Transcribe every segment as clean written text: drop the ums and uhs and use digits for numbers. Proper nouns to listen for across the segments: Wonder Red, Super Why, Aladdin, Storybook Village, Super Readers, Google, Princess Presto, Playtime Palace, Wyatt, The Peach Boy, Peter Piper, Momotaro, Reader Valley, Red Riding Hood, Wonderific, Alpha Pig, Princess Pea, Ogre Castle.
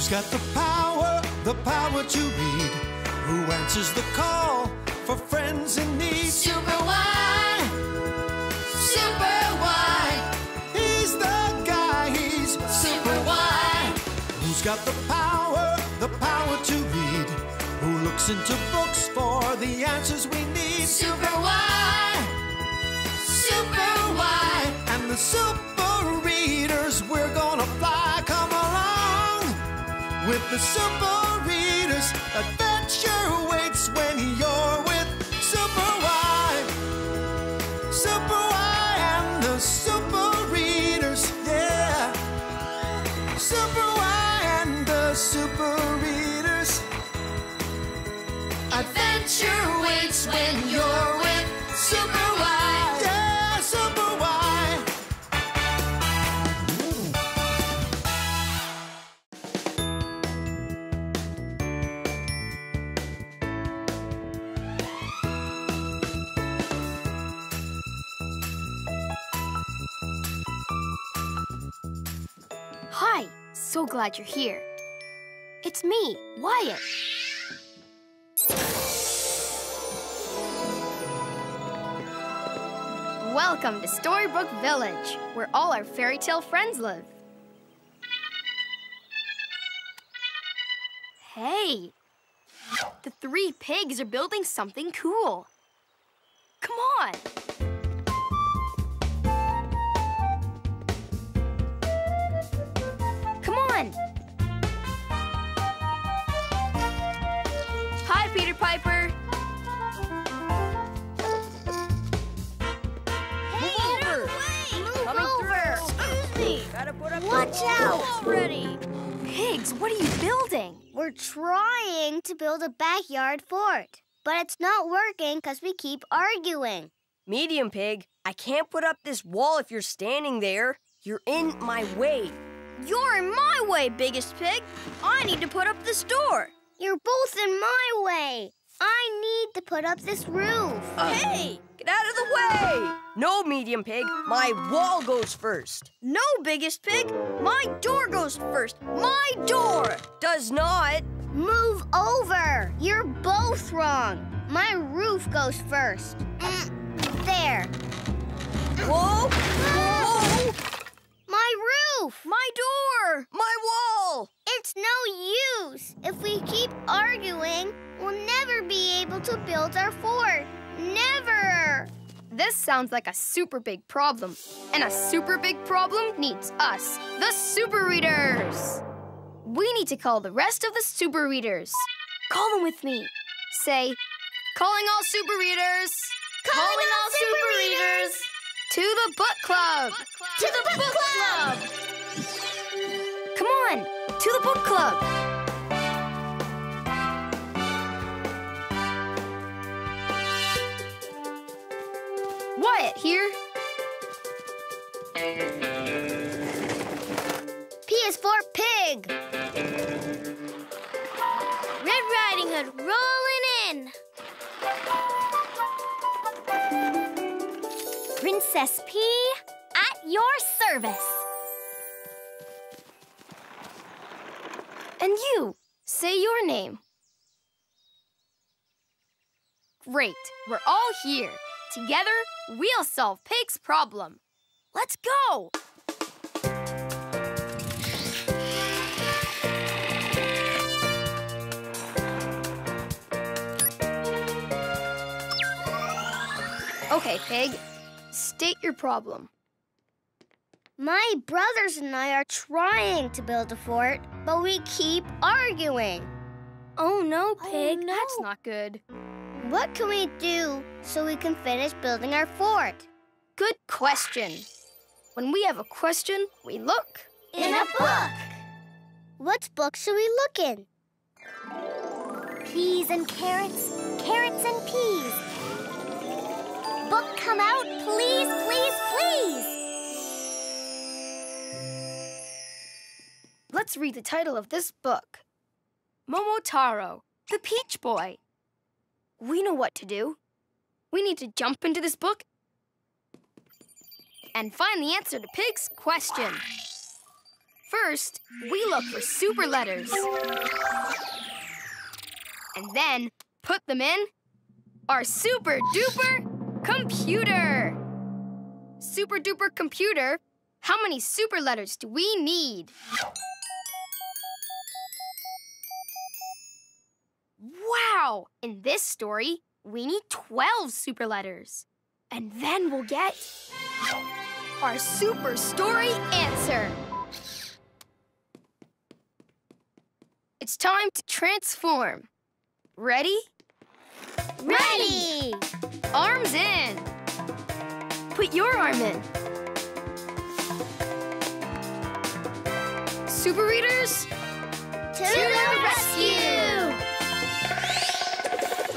Who's got the power to read? Who answers the call for friends in need? Super Why! Super Why! He's the guy, he's Super Why! Who's got the power to read? Who looks into books for the answers we need? Super Why! Super Why! And the super readers, we're gonna fly, come along with the super readers. Adventure waits when you're with Super Why. Super Why and the super readers, yeah. Super Why and the super readers. Adventure waits when you're with Super Why. Yeah, Super Why. Hi, so glad you're here. It's me, Wyatt. Welcome to Storybook Village, where all our fairy tale friends live. Hey, the three pigs are building something cool. Come on. Come on. Hi, Peter Piper. Watch out! Already. Pigs, what are you building? We're trying to build a backyard fort, but it's not working because we keep arguing. Medium Pig, I can't put up this wall if you're standing there. You're in my way. You're in my way, Biggest Pig. I need to put up this door. You're both in my way. I need to put up this roof. Hey! Get out of the way! No, Medium Pig, my wall goes first. No, Biggest Pig, my door goes first. My door does not. Move over. You're both wrong. My roof goes first. There. Whoa! Whoa! My roof! My door! My wall! It's no use. If we keep arguing, we'll never be able to build our fort. Never! This sounds like a super big problem. And a super big problem needs us, the Super Readers! We need to call the rest of the Super Readers. Call them with me. Say, calling all Super Readers! Calling all Super Readers! To the book club! To the book club! Come on, to the book club! Wyatt here. P is for pig. Red Riding Hood rolling in. Princess Pea, at your service. And you, say your name. Great, we're all here. Together, we'll solve Pig's problem. Let's go! Okay, Pig, state your problem. My brothers and I are trying to build a fort, but we keep arguing. Oh no, Pig, oh, no. That's not good. What can we do so we can finish building our fort? Good question. When we have a question, we look in a book. What book should we look in? Peas and carrots, carrots and peas. Book come out, please, please, please. Let's read the title of this book. Momotaro, the Peach Boy. We know what to do. We need to jump into this book and find the answer to Pig's question. First, we look for super letters. And then put them in our super-duper computer. Super-duper computer, how many super letters do we need? Wow! In this story, we need 12 super letters. And then we'll get our super story answer. It's time to transform. Ready? Ready! Arms in. Put your arm in. Super readers, to the rescue!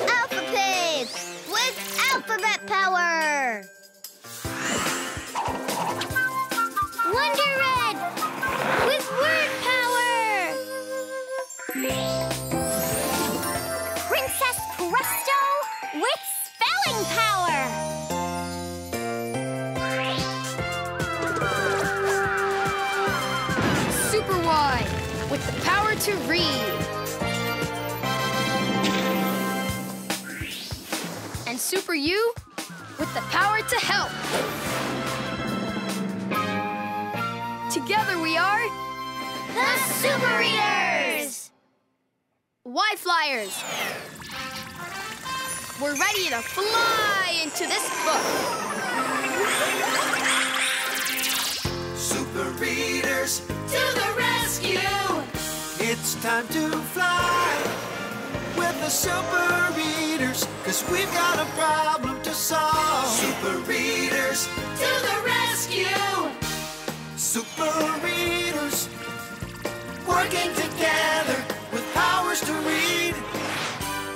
Alpha Pig with alphabet power! Wonder Red with word power! Princess Presto with spelling power! With the power to read. And Super You with the power to help. Together we are the Super Readers! Why Flyers? We're ready to fly into this book. Super Readers to the rescue! It's time to fly with the Super Readers, 'cause we've got a problem to solve. Super Readers to the rescue! Super Readers working together with powers to read.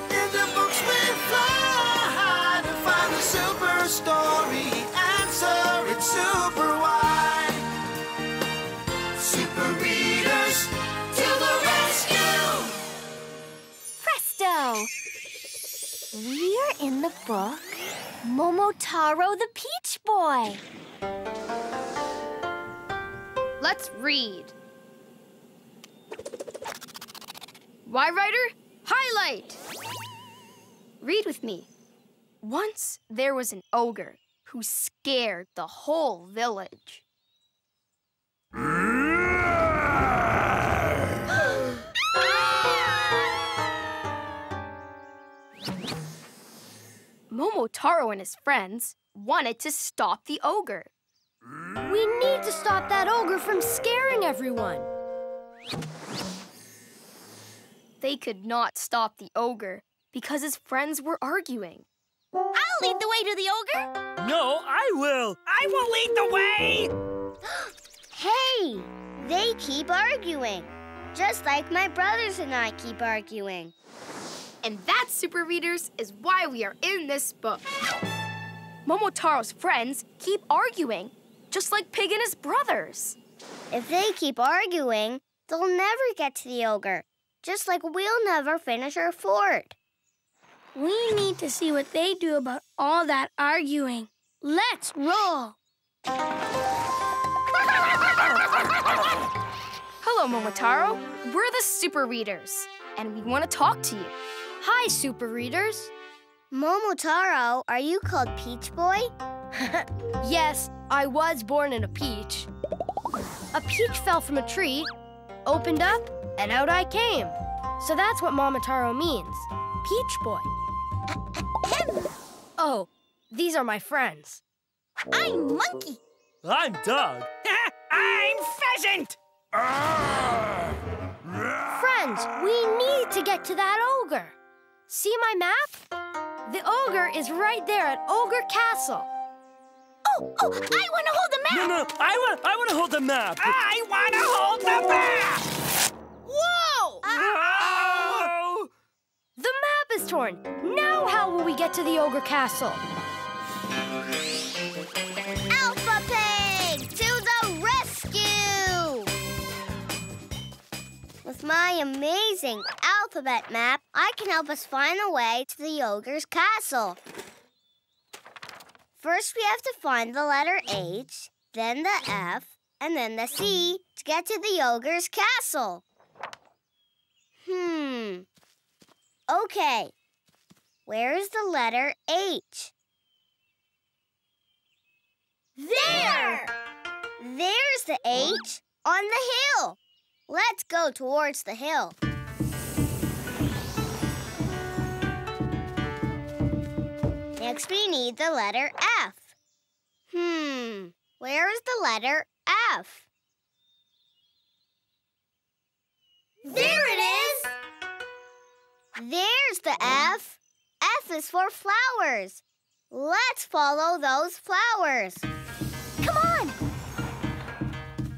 In the books we fly to find the super story answer. It's Super Why. Super Readers to the rescue! Presto! We're in the book Momotaro the Peach Boy. Let's read. Why Writer, highlight! Read with me. Once there was an ogre who scared the whole village. Momotaro and his friends wanted to stop the ogre. We need to stop that ogre from scaring everyone. They could not stop the ogre because his friends were arguing. I'll lead the way to the ogre. No, I will. I will lead the way. Hey, they keep arguing, just like my brothers and I keep arguing. And that, Super Readers, is why we are in this book. Momotaro's friends keep arguing, just like Pig and his brothers. If they keep arguing, they'll never get to the ogre, just like we'll never finish our fort. We need to see what they do about all that arguing. Let's roll. Hello, Momotaro. We're the Super Readers, and we want to talk to you. Hi, Super Readers. Momotaro, are you called Peach Boy? Yes, I was born in a peach. A peach fell from a tree, opened up, and out I came. So that's what Momotaro means, Peach Boy. Oh, these are my friends. I'm Monkey. I'm Dog. I'm Pheasant. Friends, we need to get to that ogre. See my map? The ogre is right there at Ogre Castle. Oh, I want to hold the map! No, I want to hold the map! I want to hold the map! Whoa! Uh-oh. The map is torn. Now how will we get to the Ogre Castle? Alpha Pig, to the rescue! With my amazing alphabet map, I can help us find the way to the ogre's castle. First, we have to find the letter H, then the F, and then the C, to get to the ogre's castle. Okay. Where's the letter H? There! There's the H on the hill. Let's go towards the hill. Next, we need the letter F. Where's the letter F? There it is! There's the F. F is for flowers. Let's follow those flowers. Come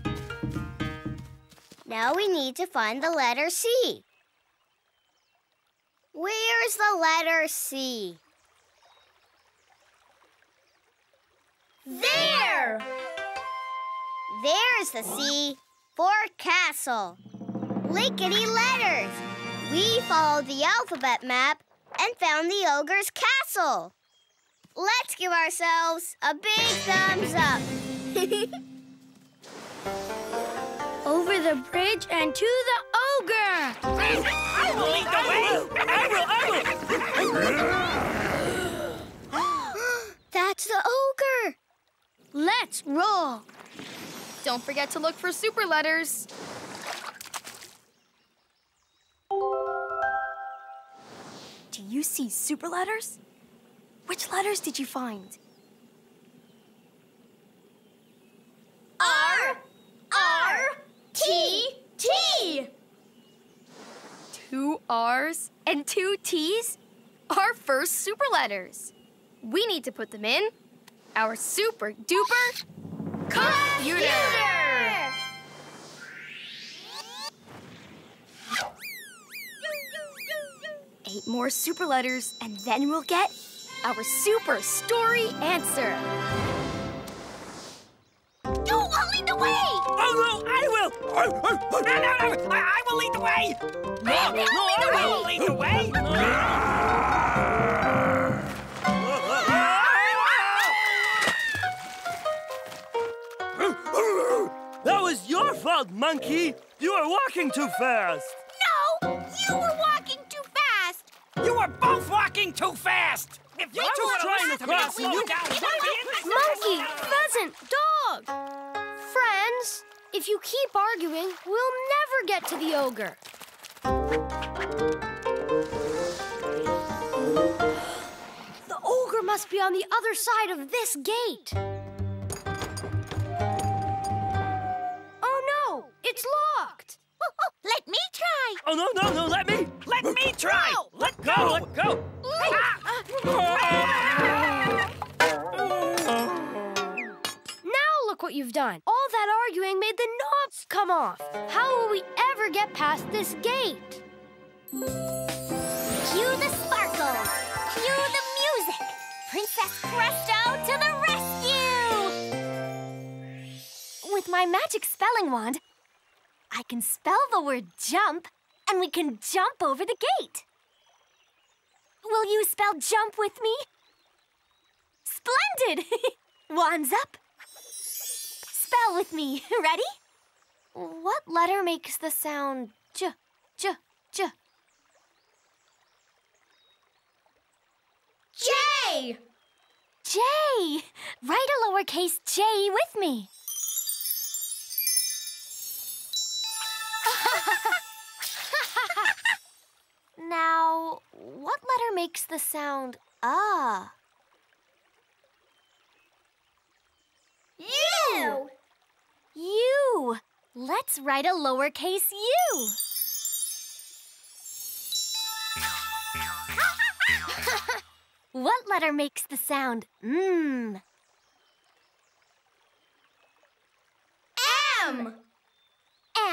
on! Now we need to find the letter C. Where's the letter C? There! There's the C for castle. Lickety letters! We followed the alphabet map and found the ogre's castle. Let's give ourselves a big thumbs up. Over the bridge and to the ogre! I will lead the way! I will! That's the ogre! Let's roll! Don't forget to look for super letters. Do you see super letters? Which letters did you find? R-R-T-T! Two R's and two T's are first super letters. We need to put them in our super duper computer! Eight more super letters, and then we'll get our super story answer. You will lead the way! I will! No! I will lead the way! I will lead the way! That was your fault, monkey! You were walking too fast! No! You were walking too fast! You were both walking too fast! If you two are trying to cross, you down. Monkey, pheasant, dog. Friends, if you keep arguing, we'll never get to the ogre. The ogre must be on the other side of this gate. Oh no, it's locked. Let me try. Oh, no, let me try. No. Let go. Now look what you've done. All that arguing made the knobs come off. How will we ever get past this gate? Cue the sparkles. Cue the music. Princess Presto to the rescue. With my magic spelling wand, I can spell the word jump, and we can jump over the gate. Will you spell jump with me? Splendid! Wands up. Spell with me. Ready? What letter makes the sound j, j, j? J! J! Write a lowercase j with me. Now, what letter makes the sound ah? U! U! Let's write a lowercase u. What letter makes the sound mm? M!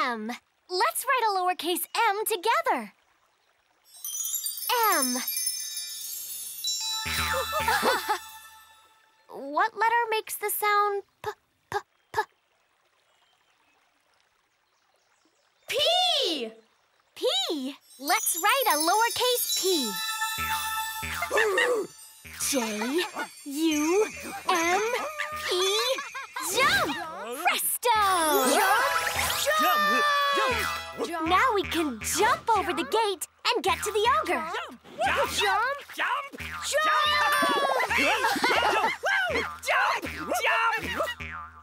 M! Let's write a lowercase m together. M. What letter makes the sound p, p, p? P! P! Let's write a lowercase p. J, U, M, P, jump! Presto! Jump! Now we can jump over the gate and get to the ogre. Jump!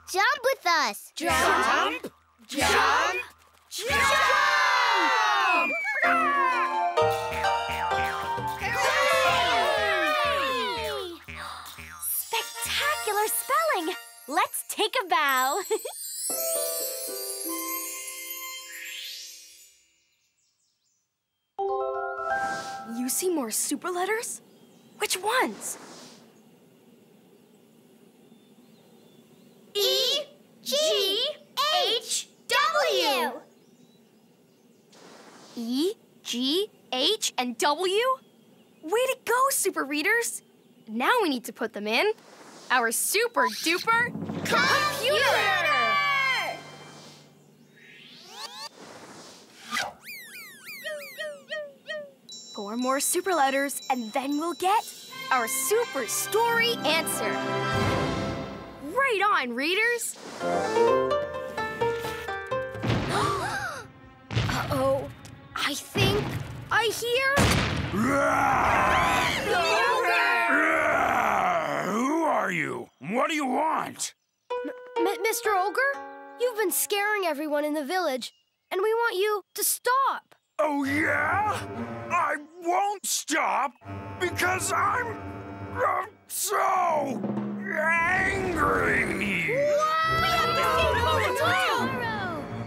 Jump with us. Jump! Spectacular spelling. Let's take a bow. You see more super letters? Which ones? E-G-H-W! E, G, H, and W? Way to go, super readers! Now we need to put them in our super duper computer! Four more super letters, and then we'll get our super story answer. Right on, readers. Uh-oh, I think I hear... The Ogre! Who are you? What do you want? Mr. Ogre, you've been scaring everyone in the village, and we want you to stop. Oh, yeah? I won't stop because I'm so angry. Whoa! We have to save Momotaro!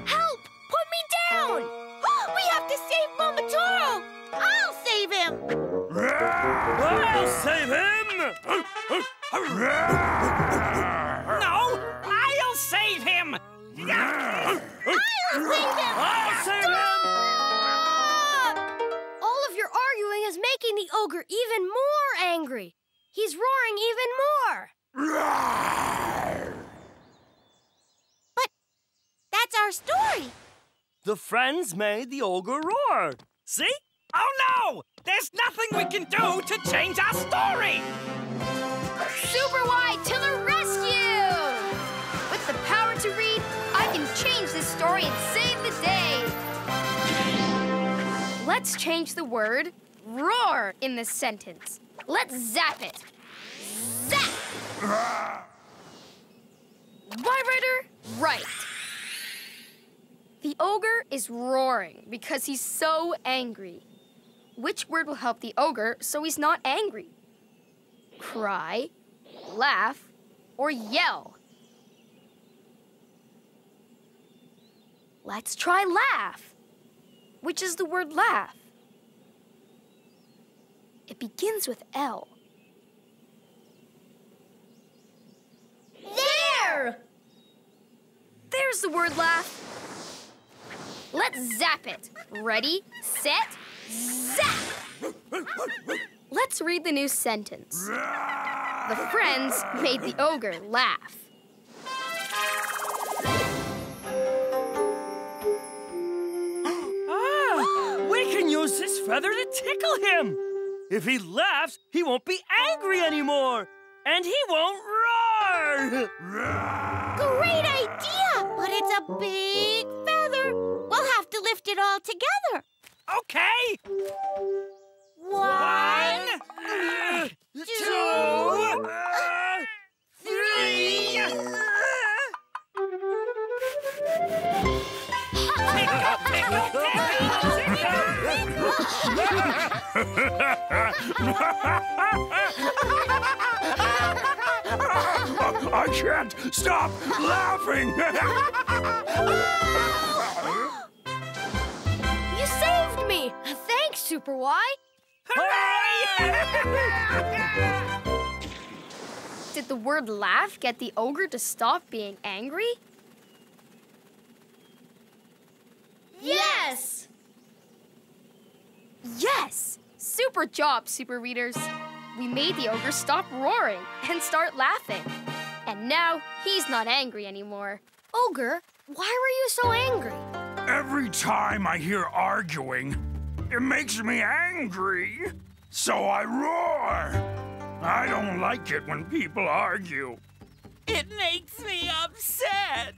Help! Put me down! We have to save Momotaro! I'll save him! I'll save him! No! I'll save him! I'll save him! I'll save him! Is making the ogre even more angry. He's roaring even more. But that's our story. The friends made the ogre roar. See? Oh no! There's nothing we can do to change our story. Super Why to the rescue! With the power to read, I can change this story and save the day. Let's change the word roar in this sentence. Let's zap it. Zap! Vibrator, right. The ogre is roaring because he's so angry. Which word will help the ogre so he's not angry? Cry, laugh, or yell? Let's try laugh. Which is the word laugh? It begins with L. There! There's the word laugh. Let's zap it. Ready, set, zap! Let's read the new sentence. The friends made the ogre laugh. We can use this feather to tickle him. If he laughs, he won't be angry anymore, and he won't roar! Great idea, but it's a big feather. We'll have to lift it all together. Okay. One, two, three. I can't stop laughing! You saved me! Thanks, Super Why! Hooray! Did the word laugh get the ogre to stop being angry? Yes! Yes! Super job, super readers. We made the ogre stop roaring and start laughing. And now he's not angry anymore. Ogre, why were you so angry? Every time I hear arguing, it makes me angry. So I roar. I don't like it when people argue. It makes me upset.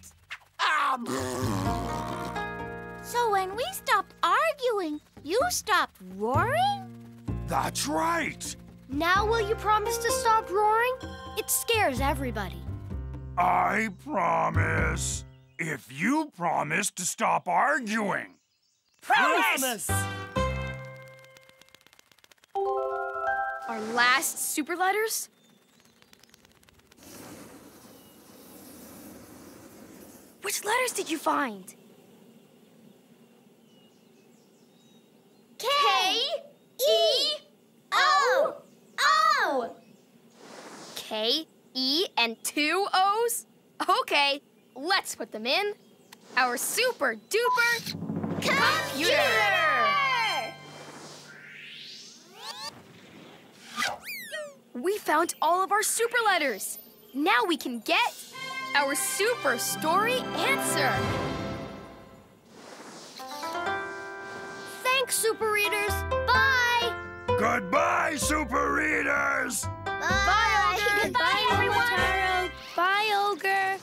So when we stopped arguing, you stopped roaring? That's right. Now will you promise to stop roaring? It scares everybody. I promise. If you promise to stop arguing. Promise! Our last super letters? Which letters did you find? K-E-O-O! K, E, and two O's? Okay, let's put them in our super duper computer! We found all of our super letters. Now we can get our super story answer. Thanks, Super Readers. Bye. Goodbye, Super Readers. Bye, Ogre. Goodbye, everyone. Bye, Ogre.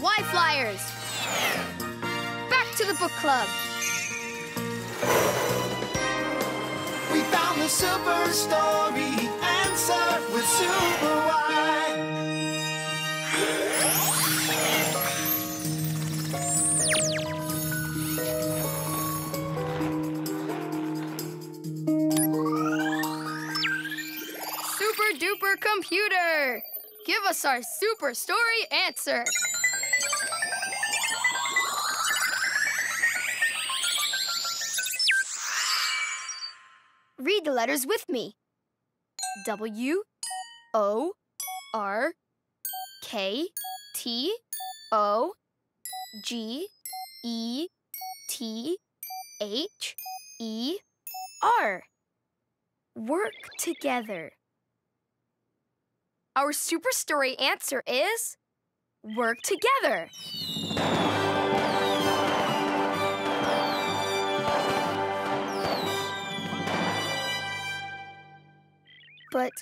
Why Flyers? Back to the book club. We found the super story answer with Super Why. Super computer, give us our super story answer. Read the letters with me. W-O-R-K-T-O-G-E-T-H-E-R. Work together. Our super story answer is work together. But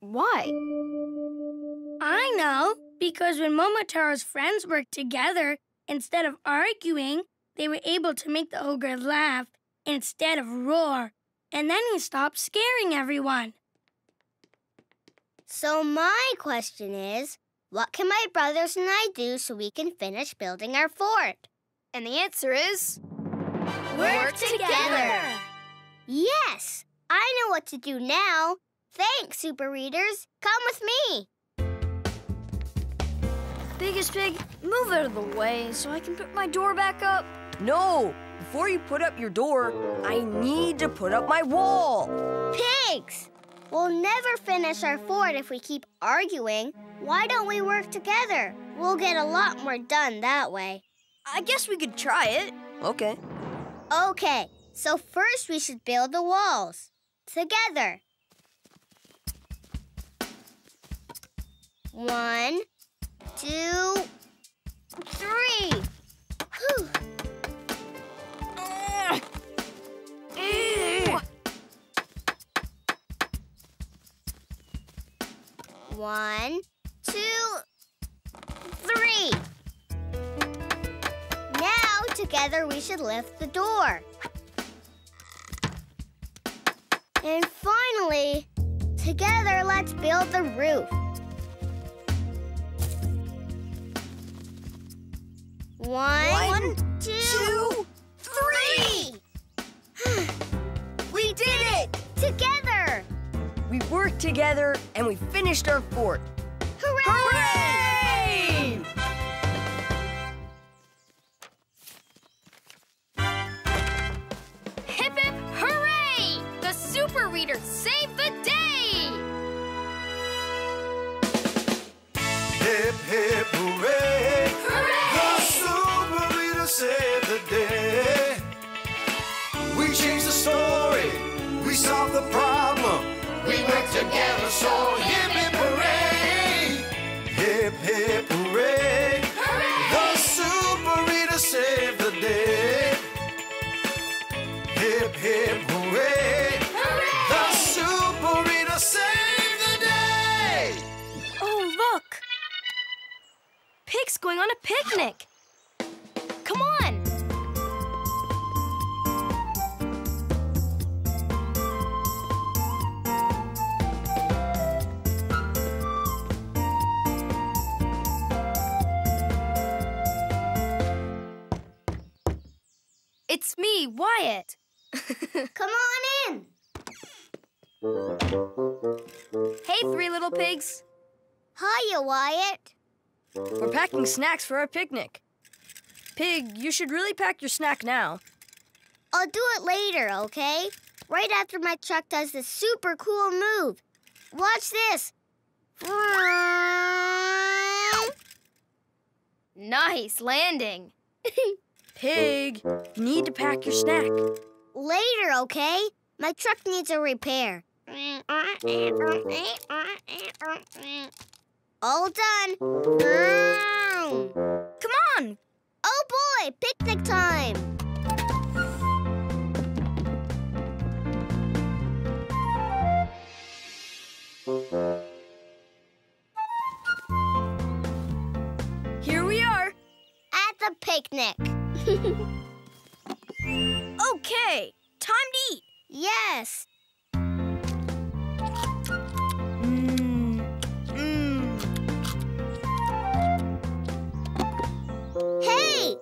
why? I know, because when Momotaro's friends worked together, instead of arguing, they were able to make the ogre laugh instead of roar. And then he stopped scaring everyone. So my question is, what can my brothers and I do so we can finish building our fort? And the answer is... work together! Yes! I know what to do now. Thanks, Super Readers. Come with me. Biggest Pig, move out of the way so I can put my door back up. No! Before you put up your door, I need to put up my wall. Pigs! We'll never finish our fort if we keep arguing. Why don't we work together? We'll get a lot more done that way. I guess we could try it. Okay. Okay, so first we should build the walls. Together. 1, 2, 3. Whew. One, two, three. Now, together, we should lift the door. And finally, together, let's build the roof. 1, 2, 3. We did it! Together! We worked together, and we finished our fort. Hooray! Hooray! Hip, hip, hooray! The Super Reader saved the day! Hip, hip, hooray! Hooray! The Super Reader saved the day. We changed the story. We solved the problem. We work together, so hip, hip, hooray! Hip, hip, hooray! Hooray! The Super Reader saved the day! Hip, hip, hooray! Hooray! The Super Reader saved the day! Oh, look! Pig's going picnic. Come on. It's me, Wyatt. Come on in. Hey, three little pigs. Hiya, Wyatt. We're packing snacks for our picnic. Pig, you should really pack your snack now. I'll do it later, okay? Right after my truck does this super cool move. Watch this. Nice landing. Pig, you need to pack your snack. Later, okay? My truck needs a repair. All done. Come on! Oh boy, picnic time! Here we are! At the picnic. Okay, time to eat. Yes. Hey!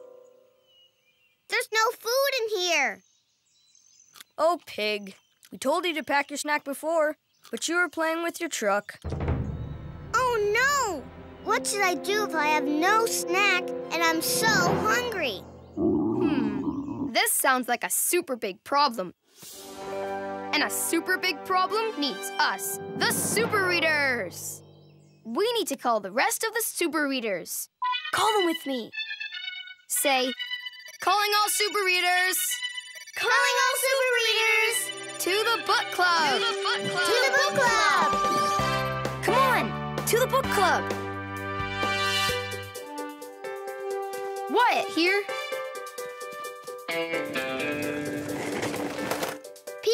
There's no food in here. Oh, Pig. We told you to pack your snack before, but you were playing with your truck. Oh, no! What should I do if I have no snack and I'm so hungry? This sounds like a super big problem. And a super big problem needs us, the Super Readers. We need to call the rest of the Super Readers. Call them with me. Say, calling all Super Readers. Calling all Super Readers. To the book club. To the book club. To the book club. Come on, to the book club. Wyatt here. P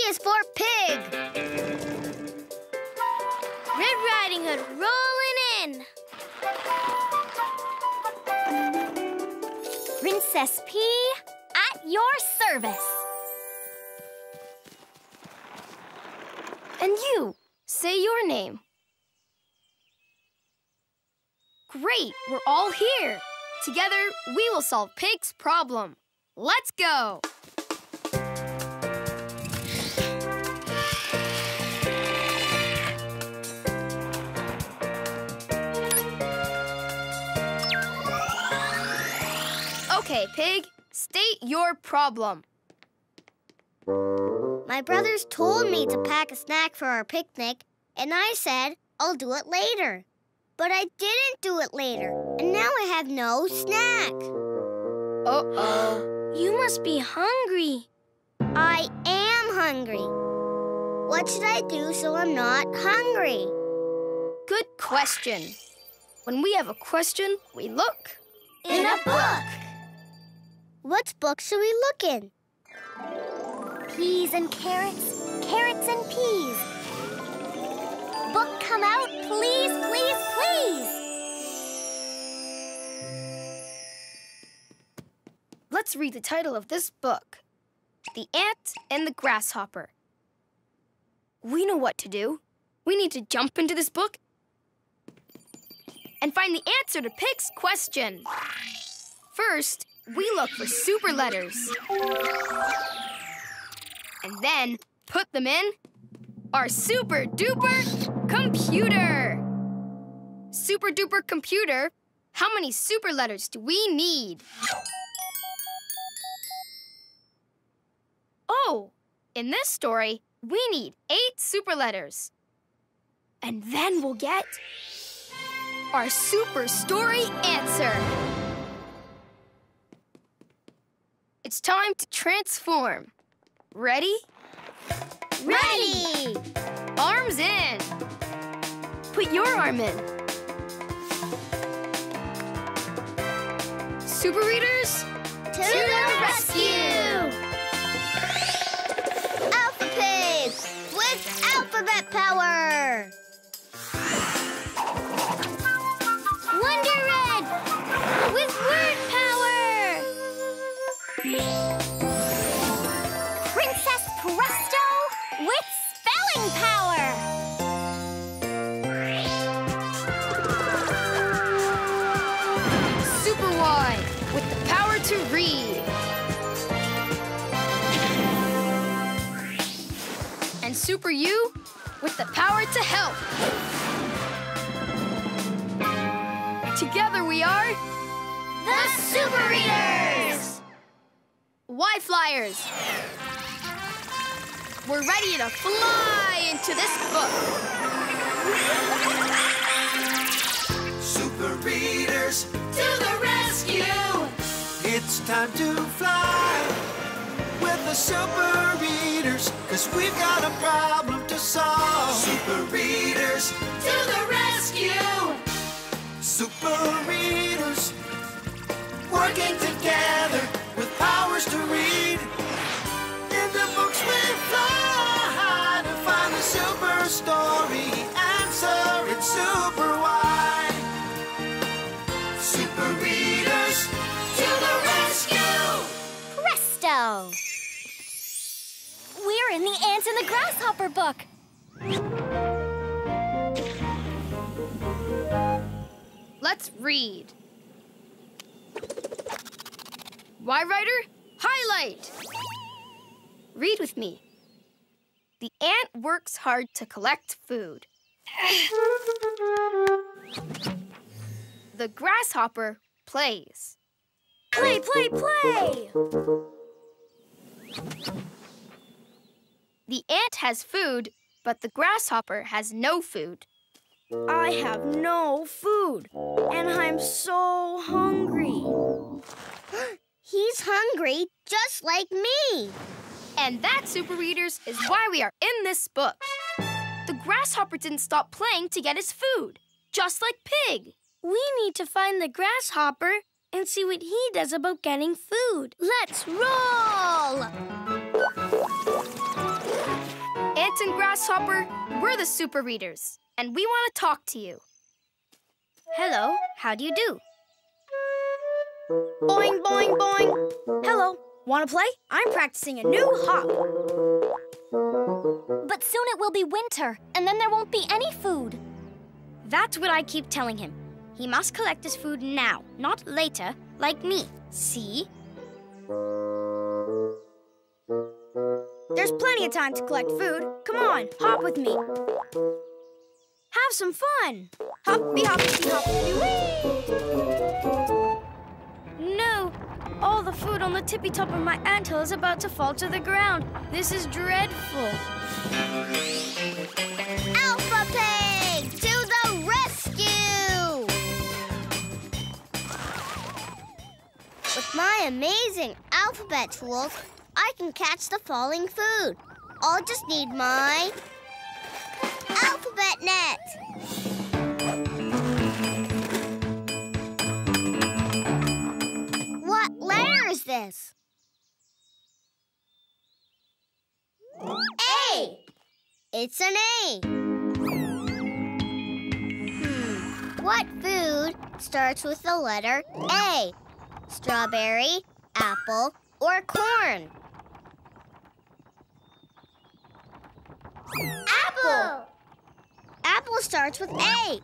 is for pig. Red Riding Hood rolling in. Princess Pea, at your service. And you, say your name. Great, we're all here. Together, we will solve Pig's problem. Let's go! Okay, Pig, state your problem. My brothers told me to pack a snack for our picnic, and I said, I'll do it later. But I didn't do it later, and now I have no snack. Uh-oh. You must be hungry. I am hungry. What should I do so I'm not hungry? Good question. When we have a question, we look in a book. What book should we look in? Peas and carrots, carrots and peas. Book come out, please, please, please. Let's read the title of this book, The Ant and the Grasshopper. We know what to do. We need to jump into this book and find the answer to Pig's question. First, we look for super letters. And then put them in our super duper computer. Super duper computer, how many super letters do we need? Oh, in this story, we need 8 super letters. And then we'll get our super story answer. It's time to transform. Ready? Ready! Arms in. Put your arm in. Super Readers, to the rescue! Alphabet power! Wonder Red! With Super You with the power to help. Together we are... the Super Readers! Why-Flyers! We're ready to fly into this book. Super Readers, to the rescue! It's time to fly! With the Super Readers, 'cause we've got a problem to solve. Super Readers, to the rescue! Super Readers, working together with powers to read. In the books we fly to find the super story answer. It's Super Why. Super Readers, to the rescue! Presto! We're in the Ant and the Grasshopper book. Let's read. Why, Ryder? Highlight! Read with me. The ant works hard to collect food. The grasshopper plays. Play, play, play! The ant has food, but the grasshopper has no food. I have no food, and I'm so hungry. He's hungry, just like me. And that, Super Readers, is why we are in this book. The grasshopper didn't stop playing to get his food, just like Pig. We need to find the grasshopper and see what he does about getting food. Let's roll! Ant and Grasshopper, we're the Super Readers, and we want to talk to you. Hello, how do you do? Boing, boing, boing. Hello, want to play? I'm practicing a new hop. But soon it will be winter, and then there won't be any food. That's what I keep telling him. He must collect his food now, not later, like me. See? There's plenty of time to collect food. Come on, hop with me. Have some fun. Hoppy, hoppy, hoppy, wee! No, all the food on the tippy top of my anthill is about to fall to the ground. This is dreadful. Alpha Pig, to the rescue! With my amazing alphabet tools, I can catch the falling food. I'll just need my alphabet net. What letter is this? A! It's an A. What food starts with the letter A? Strawberry, apple, or corn? Apple! Apple starts with A.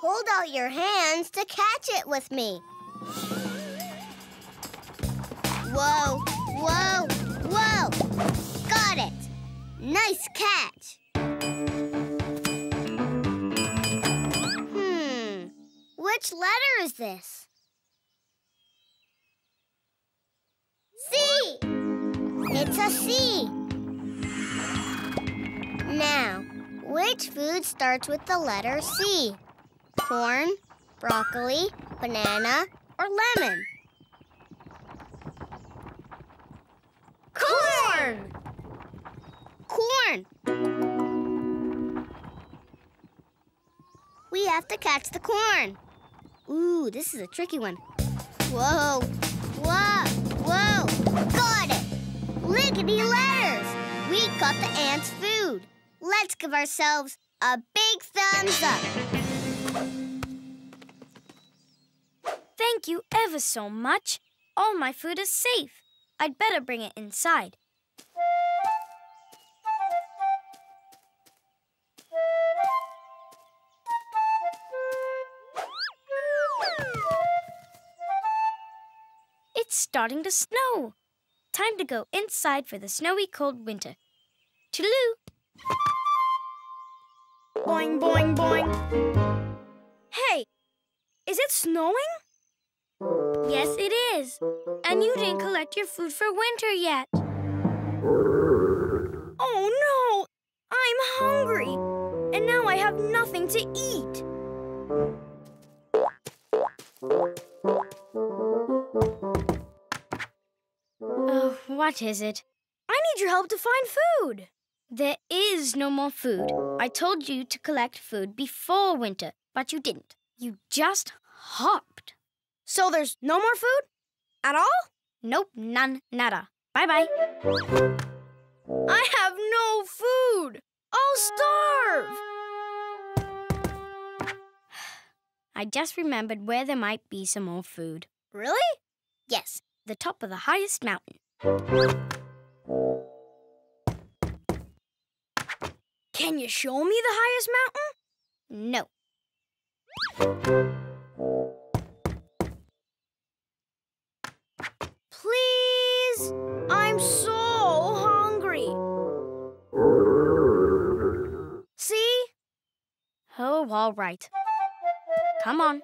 Hold out your hands to catch it with me. Whoa, whoa, whoa! Got it! Nice catch! Which letter is this? C! It's a C. Now, which food starts with the letter C? Corn, broccoli, banana, or lemon? Corn! Corn! We have to catch the corn. Ooh, this is a tricky one. Whoa, whoa, whoa! Got it! Lickety letters! We got the ant's food. Let's give ourselves a big thumbs up. Thank you ever so much. All my food is safe. I'd better bring it inside. It's starting to snow. Time to go inside for the snowy cold winter. Toodaloo. Boing, boing, boing. Hey, is it snowing? Yes, it is. And you didn't collect your food for winter yet. Oh, no. I'm hungry. And now I have nothing to eat. Oh, what is it? I need your help to find food. There is no more food. I told you to collect food before winter, but you didn't. You just hopped. So there's no more food? At all? Nope, none, nada. Bye-bye. I have no food. I'll starve. I just remembered where there might be some more food. Really? Yes, the top of the highest mountain. Can you show me the highest mountain? No. Please? I'm so hungry. See? Oh, all right. Come on.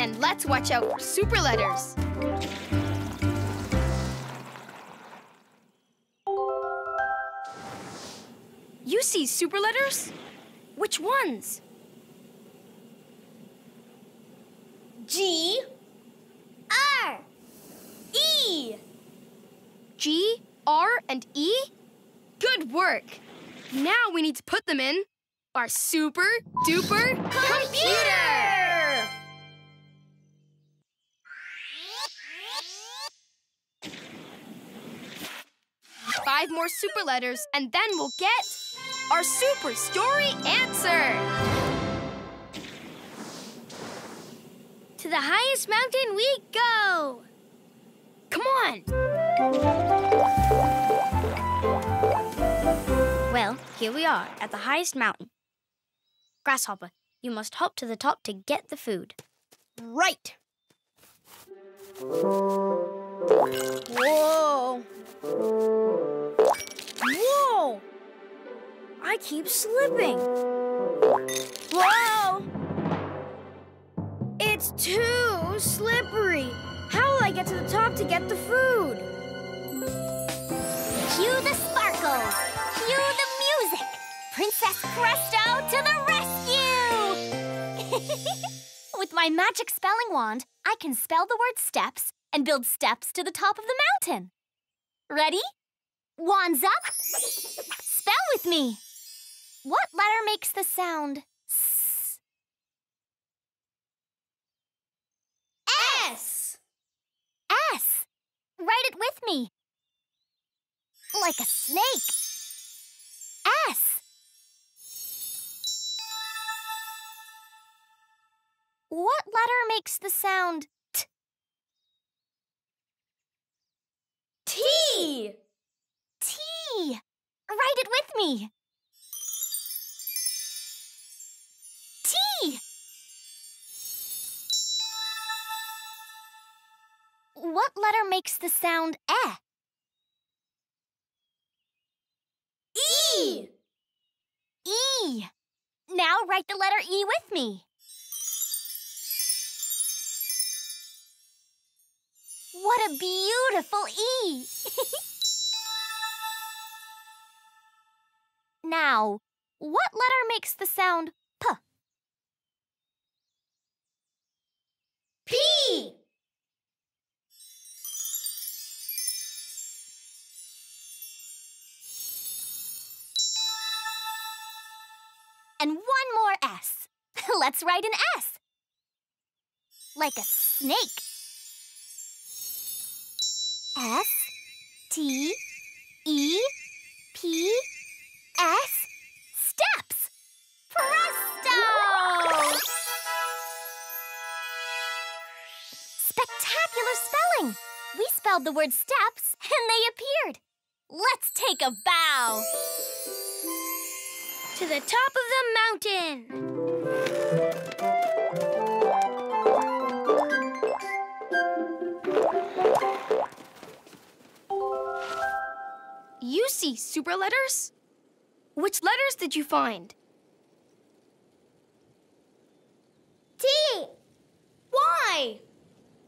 And let's watch out for super letters. You see super letters? Which ones? G, R, E. G, R, and E? Good work. Now we need to put them in our super duper computer. 5 more super letters and then we'll get our super story answer! To the highest mountain we go! Come on! Well, here we are at the highest mountain. Grasshopper, you must hop to the top to get the food. Right! Whoa! Whoa! I keep slipping. Whoa! It's too slippery. How will I get to the top to get the food? Cue the sparkles. Cue the music. Princess Presto to the rescue! With my magic spelling wand, I can spell the word steps and build steps to the top of the mountain. Ready? Wands up. Spell with me. What letter makes the sound S? S! S! Write it with me. Like a snake. S! What letter makes the sound T? T! T! Write it with me. T! What letter makes the sound E? E! E! Now write the letter E with me. What a beautiful E! Now, what letter makes the sound P? P! And one more S. Let's write an S. Like a snake. S, T, E, P, S, steps. Presto! Spectacular spelling. We spelled the word steps and they appeared. Let's take a bow. To the top of the mountain. You you see super letters? Which letters did you find? T. Y.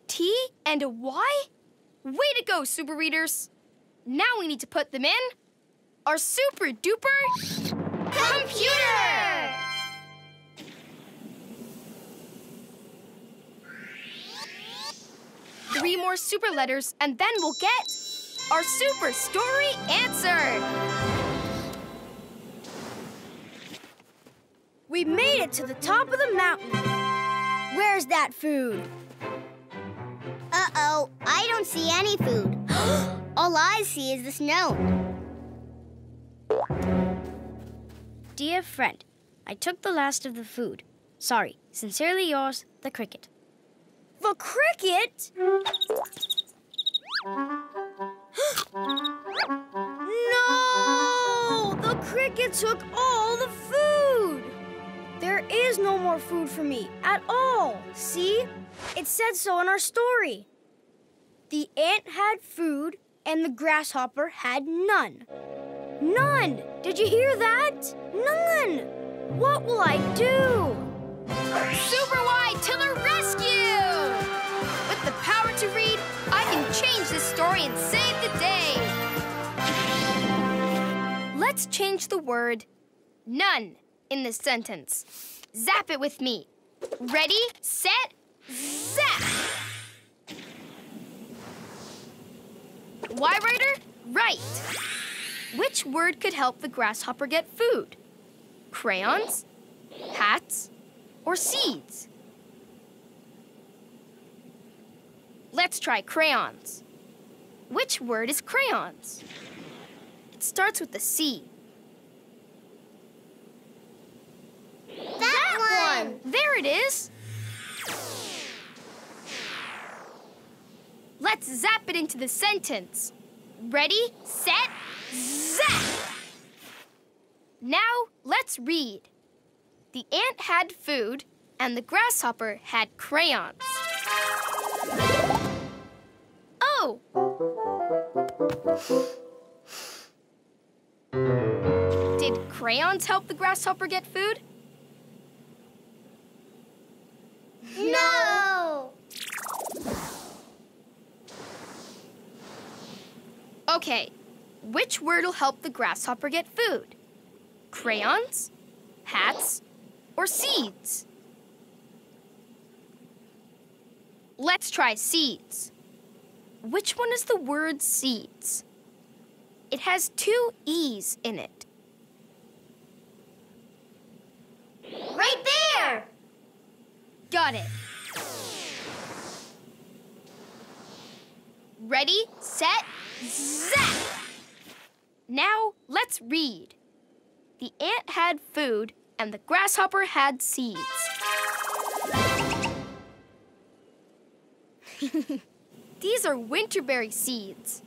T and a Y? Way to go, Super Readers. Now we need to put them in our super duper computer! Three more super letters, and then we'll get our super story answered. We made it to the top of the mountain. Where's that food? Uh-oh, I don't see any food. All I see is the snow. Dear friend, I took the last of the food. Sorry, sincerely yours, the cricket. The cricket? No! The cricket took all the food! There is no more food for me at all. See? It said so in our story. The ant had food and the grasshopper had none. None! Did you hear that? None! What will I do? Super Why to the rescue! With the power to read, I can change this story and save the day. Let's change the word none in this sentence. Zap it with me. Ready, set, zap! Why, writer? Right. Which word could help the grasshopper get food? Crayons, hats, or seeds? Let's try crayons. Which word is crayons? It starts with a C. That one! There it is! Let's zap it into the sentence. Ready, set, zap! Now, let's read. The ant had food, and the grasshopper had crayons. Oh! Did crayons help the grasshopper get food? No! Okay, which word will help the grasshopper get food? Crayons, hats, or seeds? Let's try seeds. Which one is the word seeds? It has two E's in it. Right there! Got it. Ready, set, zap! Now, let's read. The ant had food, and the grasshopper had seeds. These are winterberry seeds.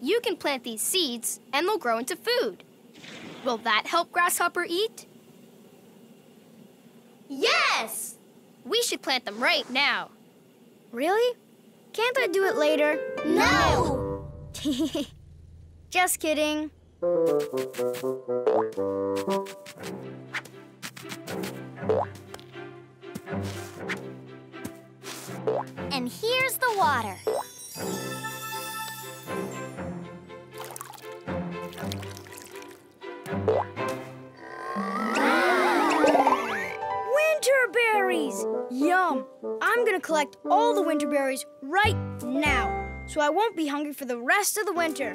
You can plant these seeds, and they'll grow into food. Will that help grasshopper eat? Yes! We should plant them right now. Really? Can't I do it later? No! Just kidding. And here's the water. Winterberries! Yum! I'm gonna collect all the winterberries right now, so I won't be hungry for the rest of the winter.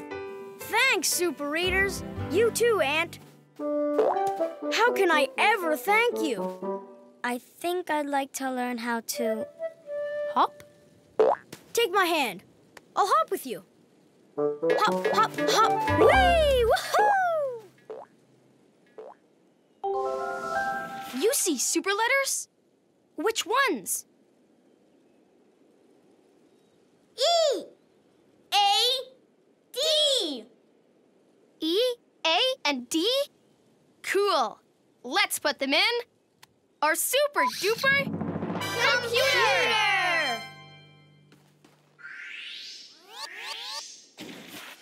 Thanks, Super Readers. You too, Ant. How can I ever thank you? I think I'd like to learn how to hop. Take my hand. I'll hop with you. Hop, hop, hop. Whee! Woohoo! You see super letters? Which ones? E. A. D. E, A, and D? Cool. Let's put them in our super duper computer!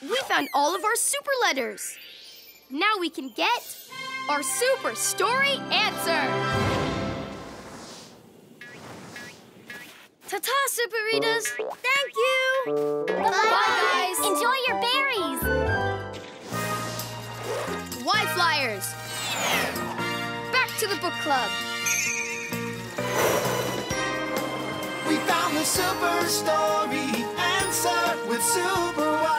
We found all of our super letters. Now we can get our super story answer. Ta-ta, Superitas. Thank you. Bye-bye, guys. Enjoy your berries. Why-flyers. Back to the book club. We found the super story answer with Super Why.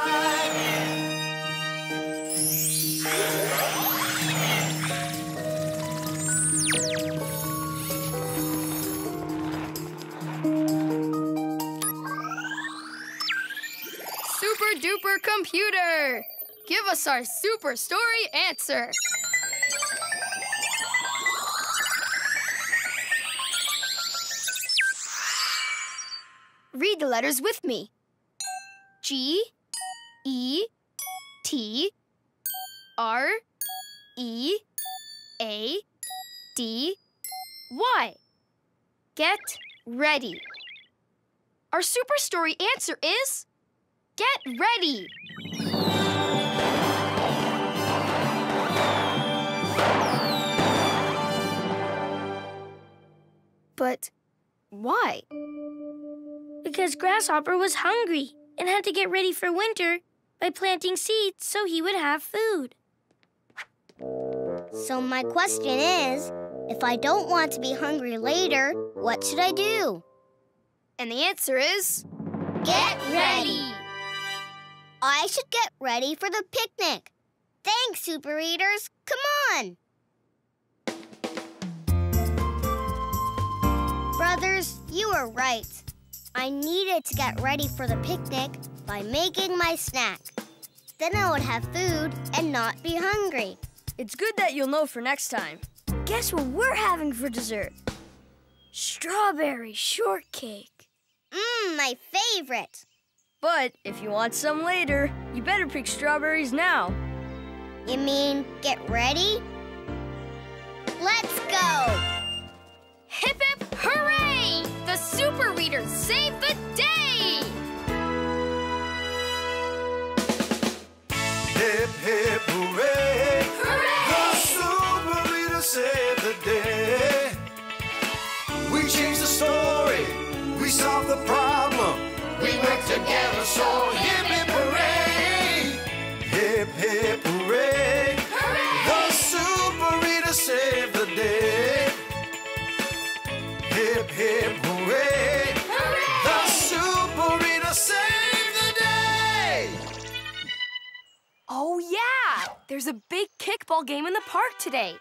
Super duper computer, give us our super story answer. Read the letters with me. G, E, T, R, E, A, D, Y. Get ready. Our super story answer is get ready. But why? Because Grasshopper was hungry and had to get ready for winter by planting seeds so he would have food. So my question is, if I don't want to be hungry later, what should I do? And the answer is... Get ready! I should get ready for the picnic. Thanks, Super Eaters. Come on! Brothers, you were right. I needed to get ready for the picnic by making my snack. Then I would have food and not be hungry. It's good that you'll know for next time. Guess what we're having for dessert? Strawberry shortcake. Mmm, my favorite. But if you want some later, you better pick strawberries now. You mean get ready? Let's go! Hip hip hooray! The Super Readers save the day! Hip, hip, hooray! Hooray! The Super Readers save the day! We changed the story, we solved the problem, we worked together, so hip, hip, hooray! Hip, hip, hooray! Hooray! The Super Readers save the day! Hip, hip, hooray! Hooray! Hooray! The Super Reader saved the day! Oh, yeah! There's a big kickball game in the park today.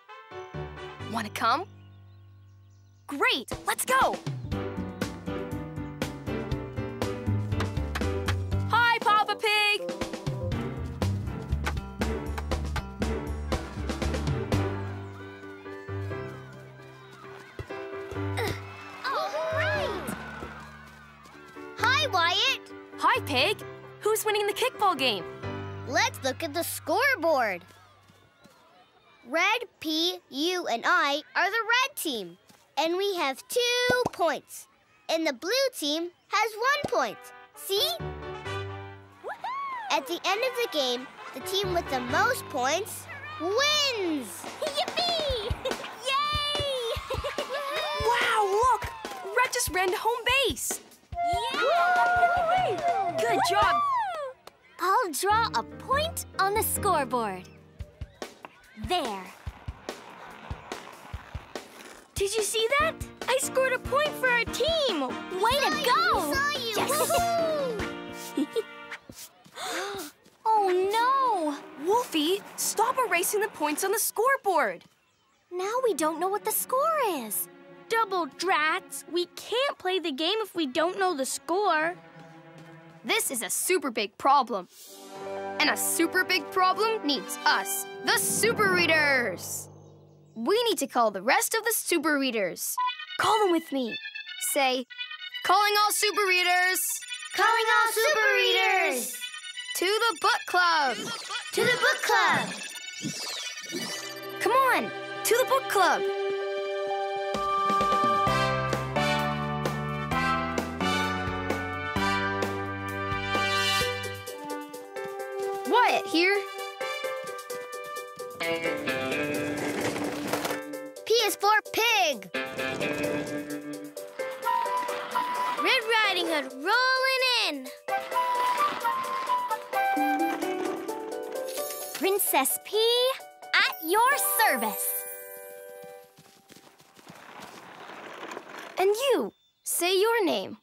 Want to come? Great! Let's go! Hi, Papa Pig! Wyatt. Hi, Pig. Who's winning the kickball game? Let's look at the scoreboard. Red, P, you, and I are the red team, and we have 2 points. And the blue team has 1 point. See? At the end of the game, the team with the most points wins! Yippee! Yay! Wow, look! Red just ran to home base. Yeah! Good job! I'll draw a point on the scoreboard. There. Did you see that? I scored a point for our team! Way to go! Yes. Oh no! Wolfie, stop erasing the points on the scoreboard! Now we don't know what the score is. Double drats! We can't play the game if we don't know the score. This is a super big problem. And a super big problem needs us, the Super Readers. We need to call the rest of the Super Readers. Call them with me. Say, calling all Super Readers. Calling all Super Readers. To the book club. To the book club. Come on, to the book club. Wyatt here. P is for pig. Red Riding Hood rolling in. Princess Pea, at your service. And you, say your name.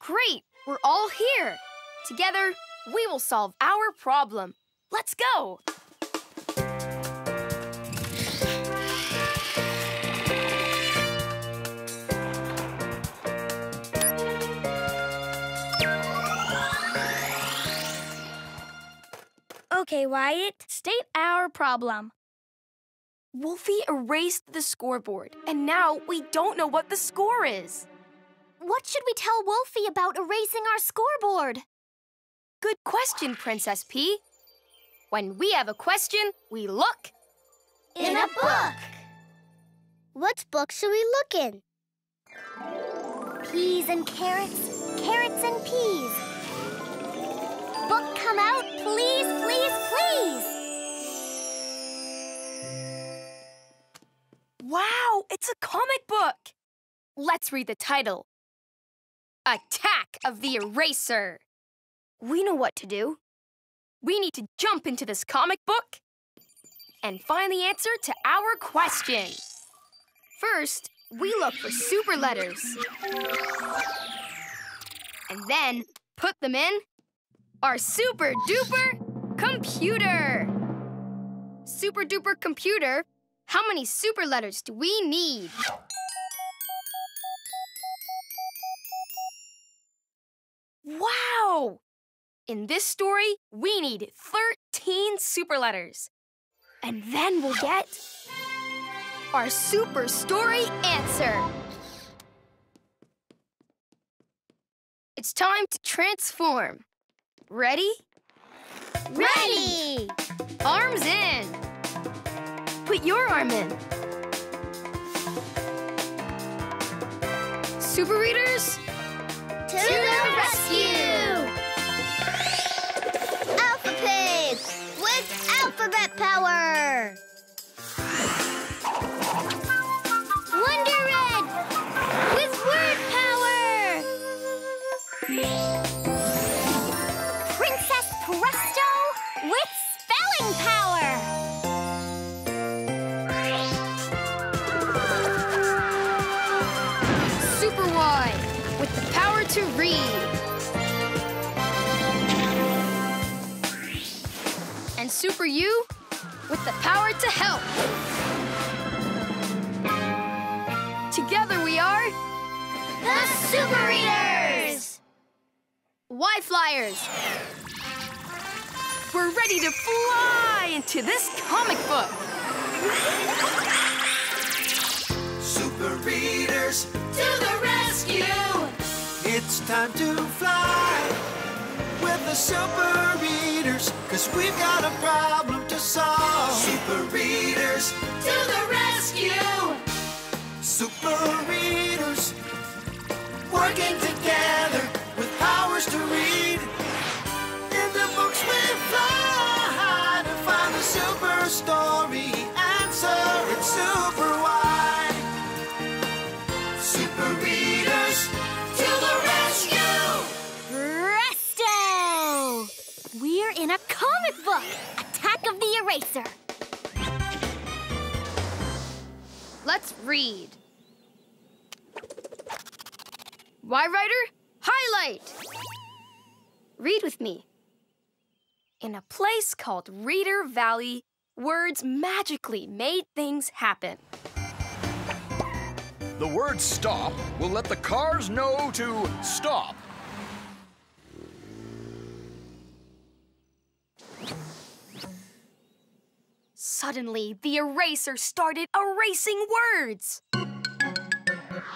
Great, we're all here. Together, we will solve our problem. Let's go. Okay, Wyatt, state our problem. Wolfie erased the scoreboard, and now we don't know what the score is. What should we tell Wolfie about erasing our scoreboard? Good question, Princess Pea. When we have a question, we look in a book. What book should we look in? Peas and carrots, carrots and peas. Book come out, please, please, please! Wow, it's a comic book! Let's read the title. Attack of the Eraser. We know what to do. We need to jump into this comic book and find the answer to our question. First, we look for super letters. And then put them in our super duper computer. Super duper computer, how many super letters do we need? Wow! In this story, we need 13 super letters. And then we'll get our super story answer. It's time to transform. Ready? Ready! Arms in. Put your arm in. Super readers, to the rescue! Alpha Pig with alphabet power! Wonder Red with word power! Princess Presto with spelling power! Super Why with the power to read! And Super U with the power to help. Together we are the Super Readers! Y-Flyers! We're ready to fly into this comic book. Super Readers, to the rescue! It's time to fly with the Super Readers, 'cause we've got a problem to solve. Super Readers, to the rescue! Super Readers, working together with powers to read. In the books we fly to find the super story answer. It's Super Why. Super Readers, to the rescue! We're in a comic book! Attack of the Eraser! Let's read. Why, Writer? Highlight! Read with me. In a place called Reader Valley, words magically made things happen. The word stop will let the cars know to stop. Suddenly, the eraser started erasing words.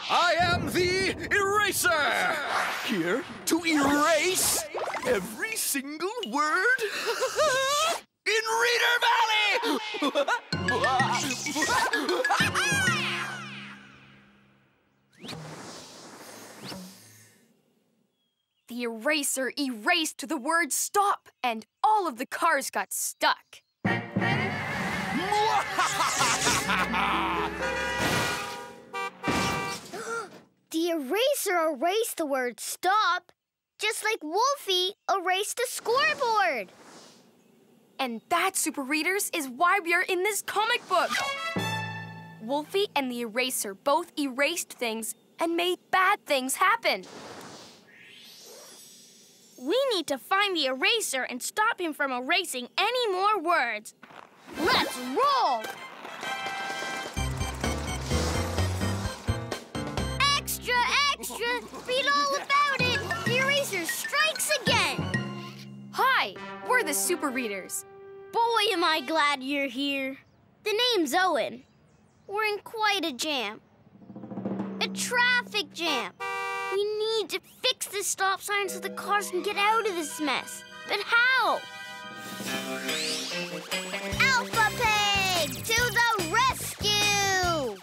I am the eraser! Here to erase every single word in Reader Valley! The eraser erased the word stop, and all of the cars got stuck. The eraser erased the word stop, just like Wolfie erased the scoreboard. And that, Super Readers, is why we are in this comic book. Wolfie and the eraser both erased things and made bad things happen. We need to find the eraser and stop him from erasing any more words. Let's roll! Extra, extra! Read all about it! The eraser strikes again! Hi, we're the Super Readers. Boy, am I glad you're here. The name's Owen. We're in quite a jam. A traffic jam. We need to fix this stop sign so the cars can get out of this mess. But how? Alpha Pig, to the rescue!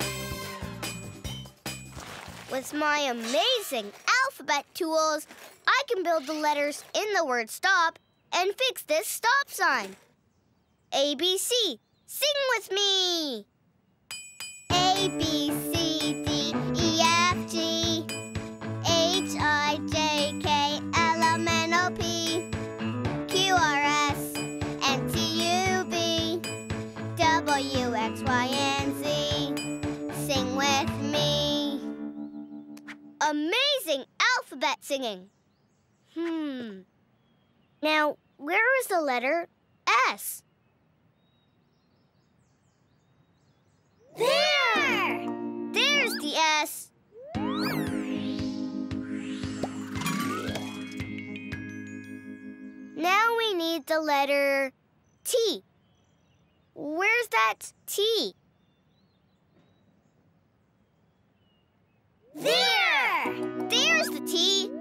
With my amazing alphabet tools, I can build the letters in the word stop and fix this stop sign. A, B, C, sing with me! A, B, C, D, E, F, G, H, I, J, K, L, M, N, O, P, Q, R, S, and T, U, V, W, X, Y, and Z. Sing with me. Amazing alphabet singing. Now, where is the letter S? There! There's the S. Now we need the letter T. Where's that T? There! There's the T.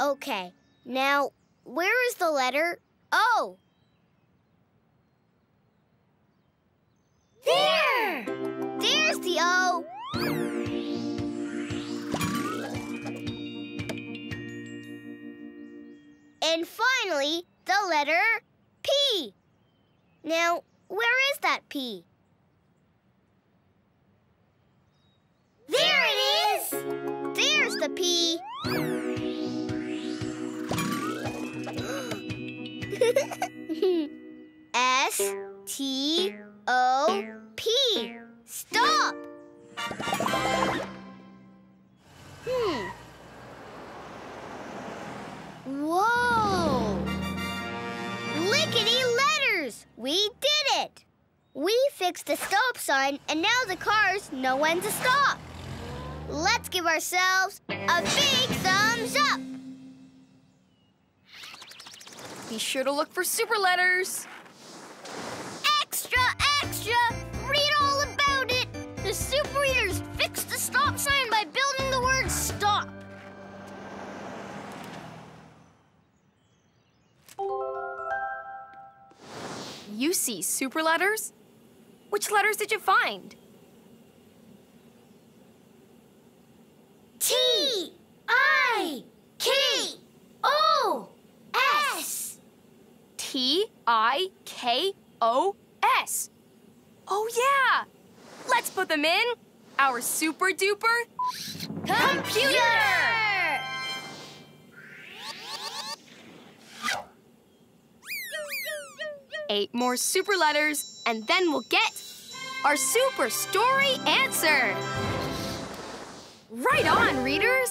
Okay, now where is the letter O? There! There's the O. And finally, the letter P. Now, where is that P? There it is! There's the P. S-T-O-P. Stop! Whoa! Lickety letters! We did it! We fixed the stop sign, and now the cars know when to stop. Let's give ourselves a big thumbs up! Be sure to look for super letters. Extra, extra! Read all about it! The Super Readers fixed the stop sign by building the word stop. You see super letters? Which letters did you find? T, I, K, O, S. T-I-K-O-S. Oh, yeah! Let's put them in our super-duper computer! Eight more super letters, and then we'll get our super story answer! Right on, readers!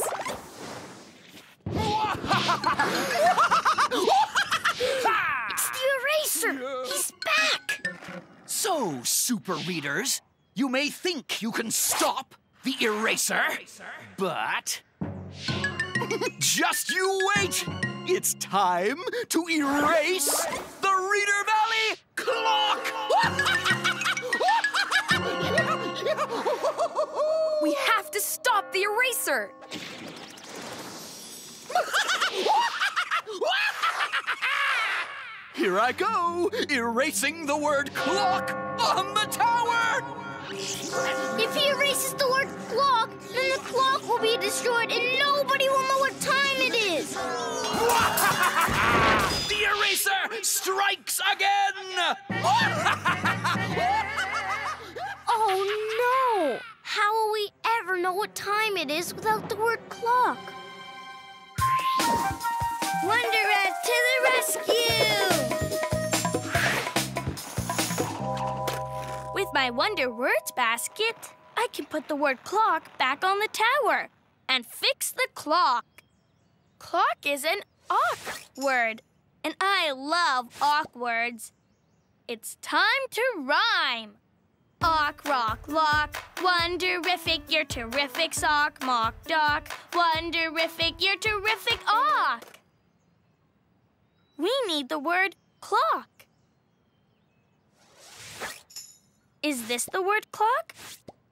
He's back! So, Super Readers, you may think you can stop the eraser. But just you wait! It's time to erase the Reader Valley clock! We have to stop the eraser! Here I go, erasing the word clock on the tower! If he erases the word clock, then the clock will be destroyed and nobody will know what time it is. The eraser strikes again! Oh, no! How will we ever know what time it is without the word clock? Wonder Red to the rescue! With my Wonder Words basket, I can put the word clock back on the tower and fix the clock. Clock is an awk word, and I love awk words. It's time to rhyme. Awk, rock, lock, wonderific, you're terrific, sock, mock, dock, wonderific, you're terrific, awk. We need the word clock. Is this the word clock?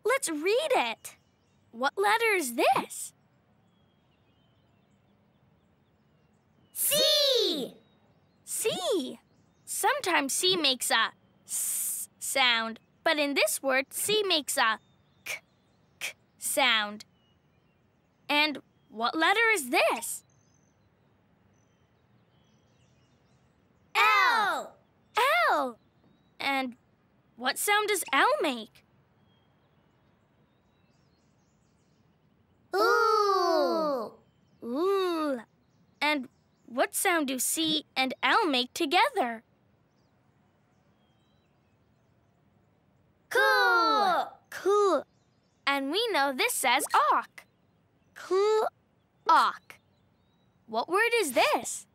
Let's read it. What letter is this? C! C. Sometimes C makes a S sound. But in this word, C makes a k sound. And what letter is this? L. L. And what sound does L make? Ooh. Ooh. And what sound do C and L make together? Cool. Cool. And we know this says awk. Cool, awk. What word is this?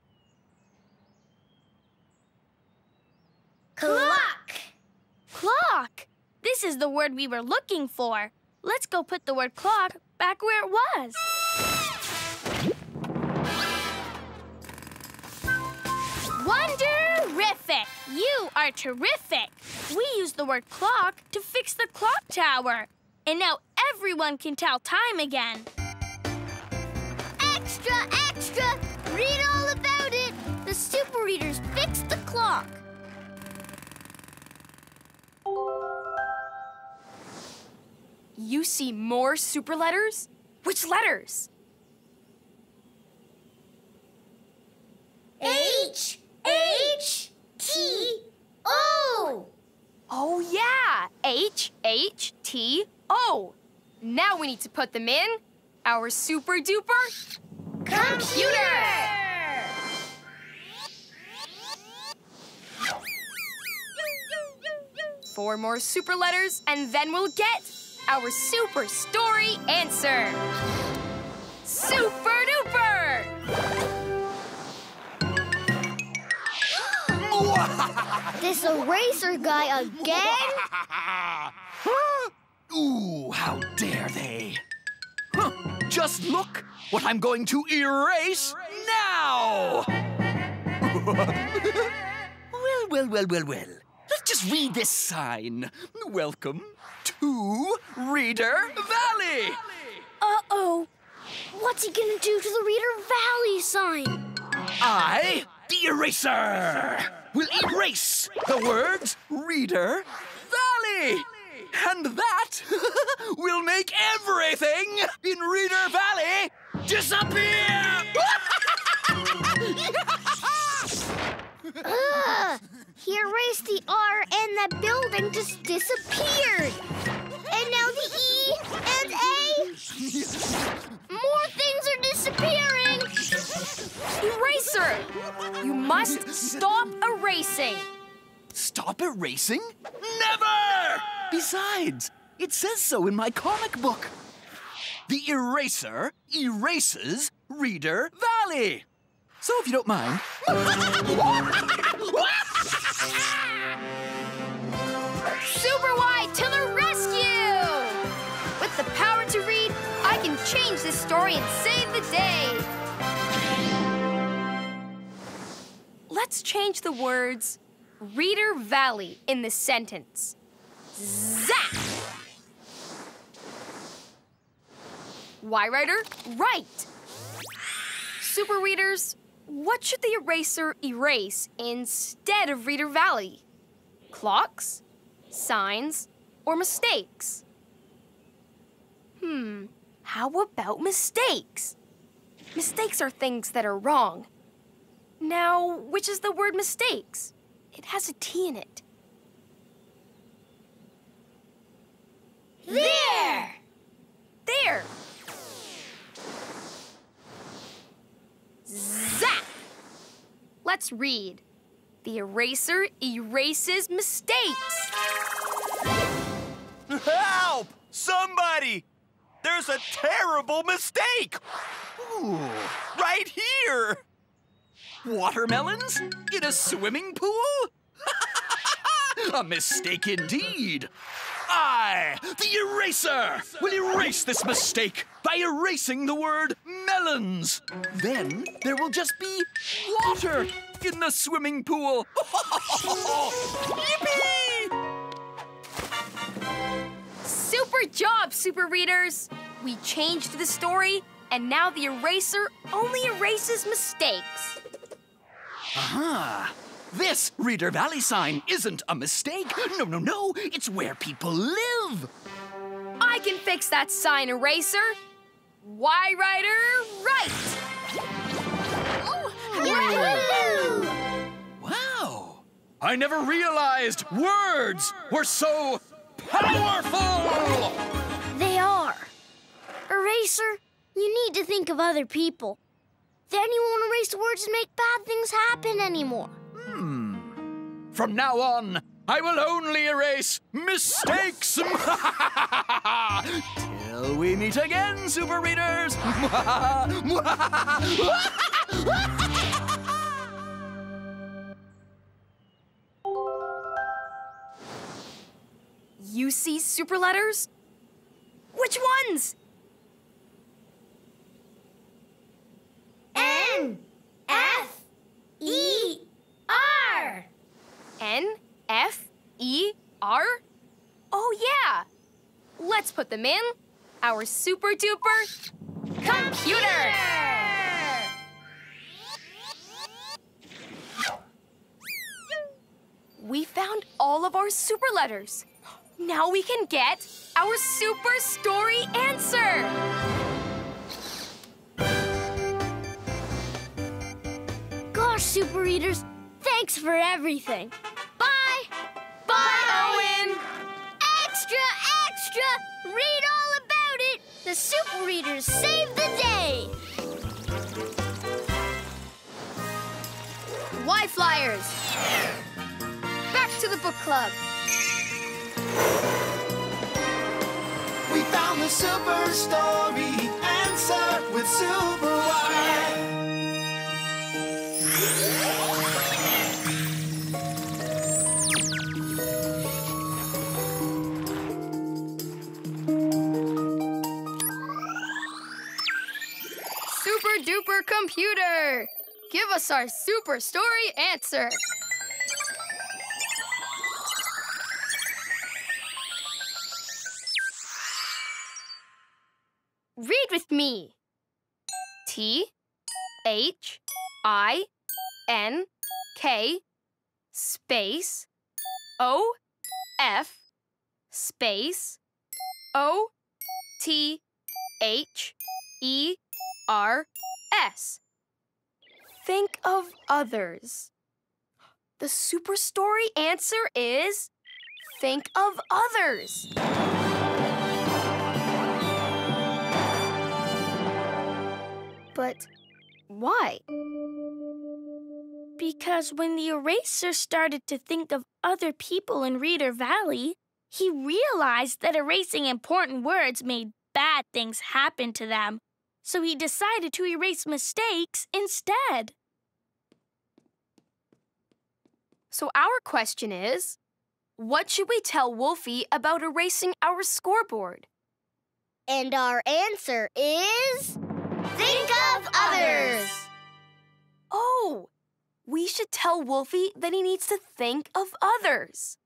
Clock. Clock. This is the word we were looking for. Let's go put the word clock back where it was. Wonderific! You are terrific! We used the word clock to fix the clock tower. And now everyone can tell time again. Extra, extra! Read all about it! The super readers fixed the clock. You see more super letters? Which letters? H. H-T-O! Oh, yeah! H-H-T-O! Now we need to put them in our super-duper... Computer! Four more super letters, and then we'll get our super story answer! Super-duper! This eraser guy again? Ooh, how dare they! Huh, just look what I'm going to erase now! Well. Let's just read this sign. Welcome to Reader Valley! Uh-oh. What's he gonna do to the Reader Valley sign? I, the eraser! We'll erase the words Reader Valley! And that will make everything in Reader Valley disappear! He erased the R and the building just disappeared! And now the E and A! More things are disappearing! Eraser! You must stop erasing! Stop erasing? Never! Besides, it says so in my comic book. The eraser erases Reader Valley. So if you don't mind... Super Why to the rescue! With the power to read, I can change this story and save the day. Let's change the words Reader Valley in the sentence. Zap! Why, Writer? Right! Super Readers, what should the eraser erase instead of Reader Valley? Clocks? Signs? or mistakes? How about mistakes? Mistakes are things that are wrong. Now, which is the word mistakes? It has a T in it. There! There! Zap! Let's read. The eraser erases mistakes. Help! Somebody! There's a terrible mistake! Ooh, right here! Watermelons in a swimming pool? A mistake indeed! I, the eraser, will erase this mistake by erasing the word melons. Then there will just be water in the swimming pool. Yippee! Super job, Super Readers. We changed the story, and now the eraser only erases mistakes. Aha! This Reader Valley sign isn't a mistake. No, no, no, it's where people live. I can fix that sign, eraser. Why, Ryder, right! Oh, hooray! Wow! I never realized words were so powerful! They are. Eraser, you need to think of other people. Then you won't erase words and make bad things happen anymore. From now on, I will only erase mistakes! Till we meet again, Super Readers! You see super letters? Which ones? N, F, E, R. N, F, E, R? Oh, yeah! Let's put them in our super-duper computer! We found all of our super letters. Now we can get our super story answer! Gosh, Super Readers, thanks for everything. Bye, Owen! Extra! Read all about it! The Super Readers save the day! Why, Flyers? Back to the book club. We found the super story answer with Super Why. Super computer, give us our super story answer. Read with me. THINK space OF space OTHER S. Think of others. The super story answer is think of others. But why? Because when the eraser started to think of other people in Reader Valley, he realized that erasing important words made bad things happen to them. So he decided to erase mistakes instead. So our question is, what should we tell Wolfie about erasing our scoreboard? And our answer is... Think of others! Oh, we should tell Wolfie that he needs to think of others.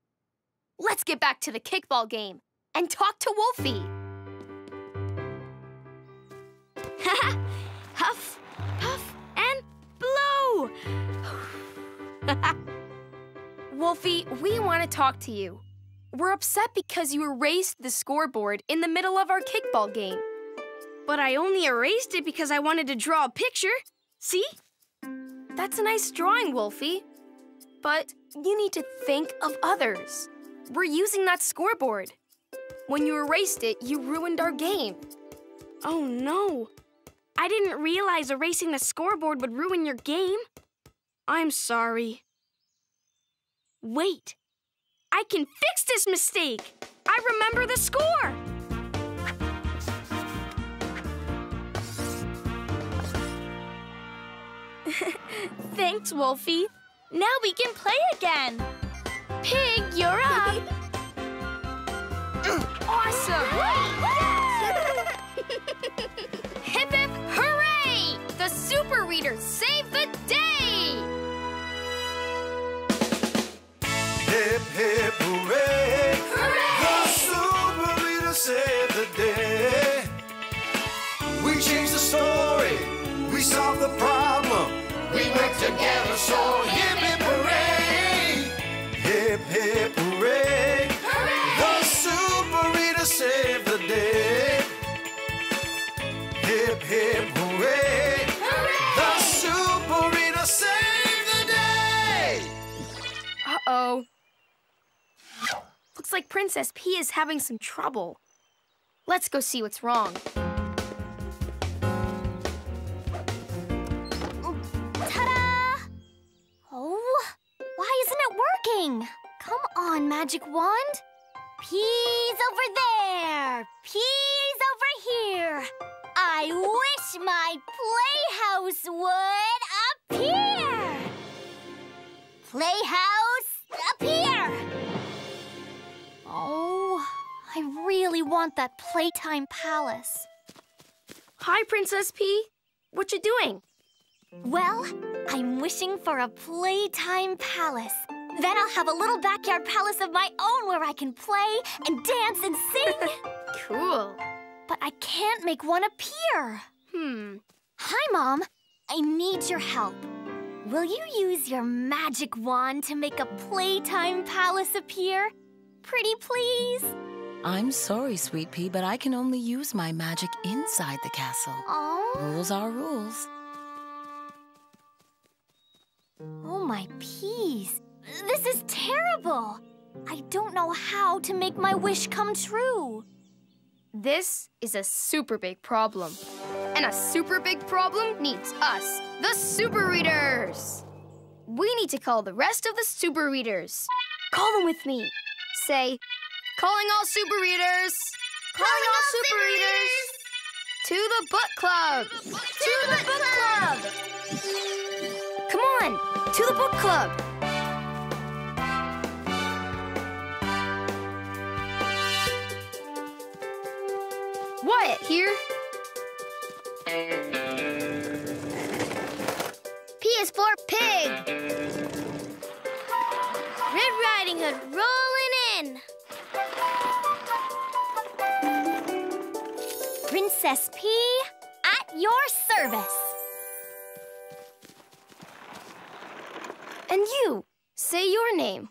Let's get back to the kickball game and talk to Wolfie. Huff, puff, and blow! Wolfie, we want to talk to you. We're upset because you erased the scoreboard in the middle of our kickball game. But I only erased it because I wanted to draw a picture. See? That's a nice drawing, Wolfie. But you need to think of others. We're using that scoreboard. When you erased it, you ruined our game. Oh, no. I didn't realize erasing the scoreboard would ruin your game. I'm sorry. Wait. I can fix this mistake! I remember the score! Thanks, Wolfie. Now we can play again. Pig, you're up! Awesome! Hip hip hooray! The Super Reader saved the day! Hip, hip, hooray! Hooray! The Super Reader saved the day. We changed the story. We solved the problem. We worked together, so hip, hip, hooray! Hip, hip, hooray! Hooray! The Super Reader saved the day. Hip, hip, hooray! Hooray! The Super Reader saved the day. Uh-oh. Looks like Princess Pea is having some trouble. Let's go see what's wrong. Ta-da! Oh, why isn't it working? Come on, Magic Wand. Pea's over there. Pea's over here. I wish my playhouse would appear. Playhouse, appear. Oh, I really want that Playtime Palace. Hi, Princess Pea. What you doing? Well, I'm wishing for a Playtime Palace. Then I'll have a little backyard palace of my own where I can play and dance and sing. Cool. But I can't make one appear. Hi, Mom. I need your help. Will you use your magic wand to make a Playtime Palace appear? Pretty please? I'm sorry, Sweet Pea, but I can only use my magic inside the castle. Oh. Rules are rules. Oh, my peas. This is terrible. I don't know how to make my wish come true. This is a super big problem. And a super big problem needs us, the Super Readers. We need to call the rest of the Super Readers. Call them with me. Say, calling all Super Readers! Calling all Super Readers! To the book club! To the book club! Come on, to the book club! Wyatt here. P is for pig. Red Riding Hood, roll! Princess Pea, at your service. And you, say your name.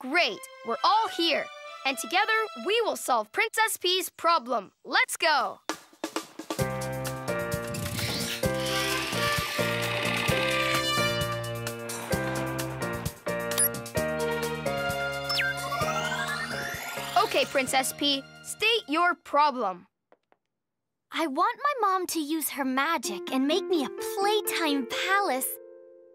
Great, we're all here. And together, we will solve Princess Pea's problem. Let's go. Okay, Princess Pea, state your problem. I want my mom to use her magic and make me a playtime palace,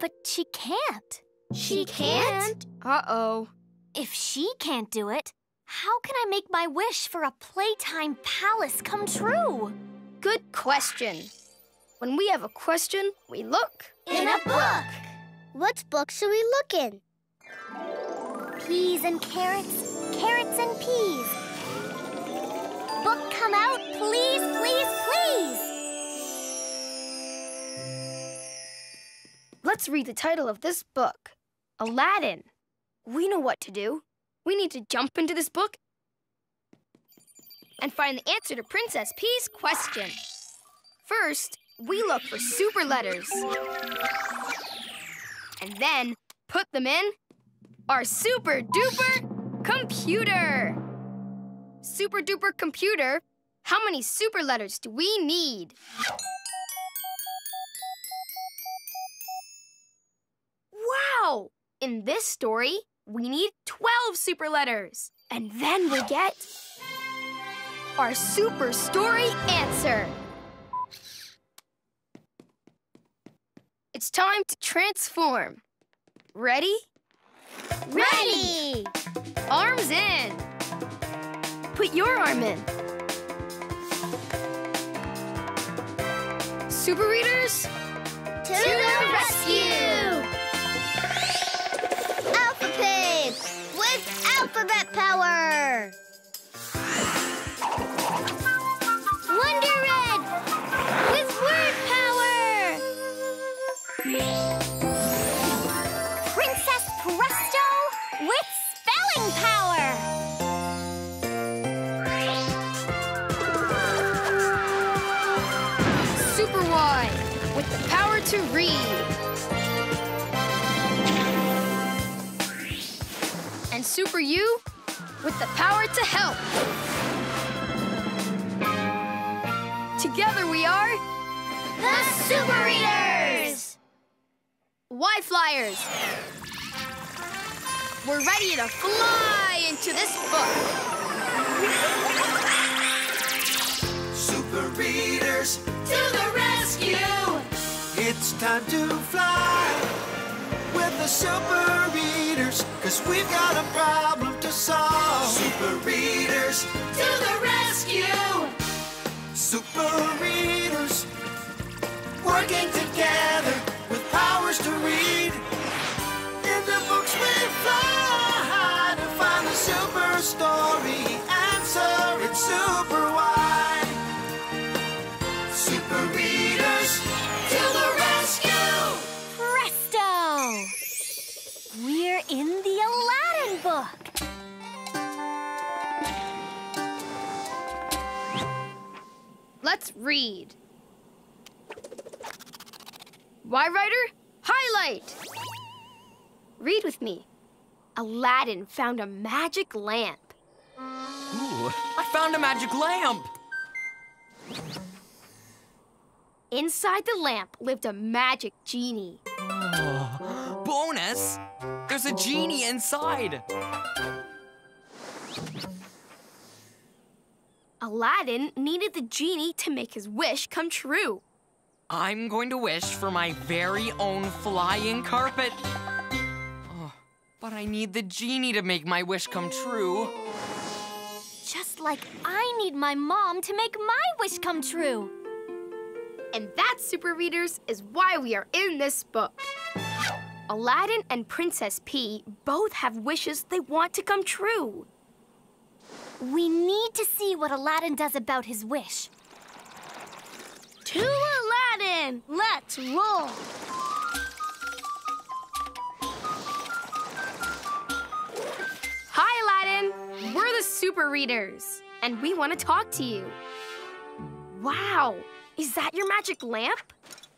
but she can't. She can't? Uh-oh. If she can't do it, how can I make my wish for a playtime palace come true? Good question. When we have a question, we look in a book. What book should we look in? Peas and carrots. Carrots and peas. Book come out, please, please, please. Let's read the title of this book, Aladdin. We know what to do. We need to jump into this book and find the answer to Princess Pea's question. First, we look for super letters and then put them in our super duper computer. Super duper computer, how many super letters do we need? Wow! In this story, we need 12 super letters. And then we get our super story answer. It's time to transform. Ready? Ready! Arms in. Put your arm in. Super readers, to the rescue! Alpha Pig, with alphabet power! Wonder Red, with word power! Princess Presto, with spelling power! With the power to read. And Super U with the power to help. Together we are the Super Readers! Why Flyers? We're ready to fly into this book. Super Readers to the rescue! It's time to fly with the Super Readers, 'cause we've got a problem to solve. Super Readers, to the rescue! Super Readers, working together with powers to read. In the books we fly to find the super story answer. It's Super Why. Super Readers, to the rescue! Presto! We're in the Aladdin book. Let's read. Why Writer? Highlight! Read with me. Aladdin found a magic lamp. Ooh, I found a magic lamp! Inside the lamp lived a magic genie. Oh, bonus! There's a genie inside! Aladdin needed the genie to make his wish come true. I'm going to wish for my very own flying carpet. Oh, but I need the genie to make my wish come true. Just like I need my mom to make my wish come true. And that, Super Readers, is why we are in this book. Aladdin and Princess Pea both have wishes they want to come true. We need to see what Aladdin does about his wish. To Aladdin, let's roll. Hi, Aladdin. We're the Super Readers, and we want to talk to you. Wow. Is that your magic lamp?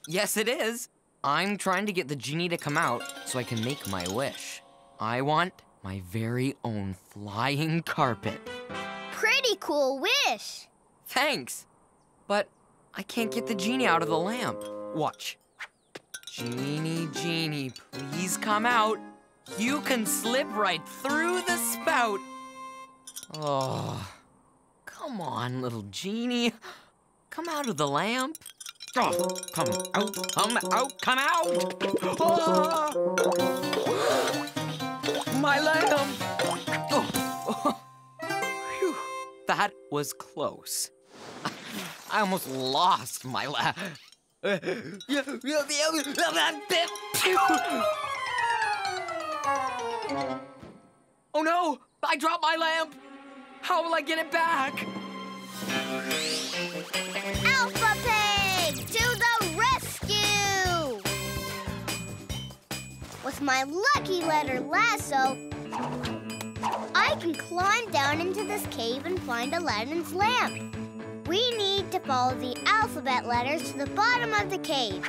Yes, it is. I'm trying to get the genie to come out so I can make my wish. I want my very own flying carpet. Pretty cool wish. Thanks. But I can't get the genie out of the lamp. Watch. Genie, genie, please come out. You can slip right through the spout. Oh, come on, little genie. Come out of the lamp. Oh, come out, come out, come out! Ah! My lamp! Oh. Whew. That was close. I almost lost my lamp. Oh no! I dropped my lamp! How will I get it back? Alpha Pig, to the rescue! With my lucky letter lasso, I can climb down into this cave and find Aladdin's lamp. We need to follow the alphabet letters to the bottom of the cave.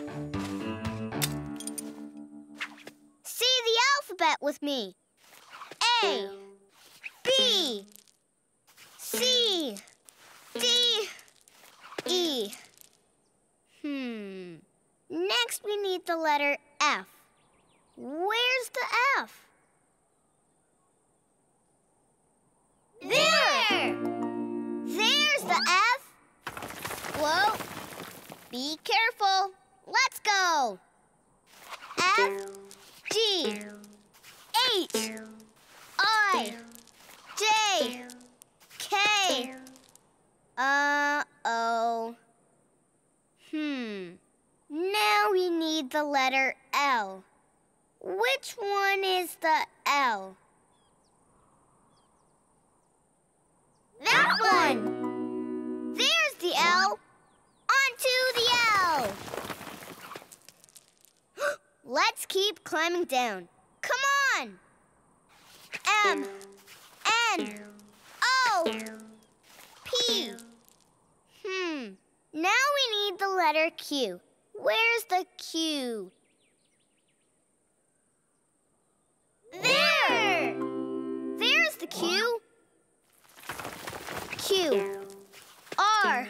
See the alphabet with me. A, B, C, D, E. Next we need the letter F. Where's the F? There! There's the F. Whoa. Be careful. Let's go. F, G, H, I, J, K. Uh-oh. Now we need the letter L. Which one is the L? That one! There's the L. On to the L! Let's keep climbing down. Come on! M, N, O, P. Now we need the letter Q. Where's the Q? There! There's the Q. Q, R,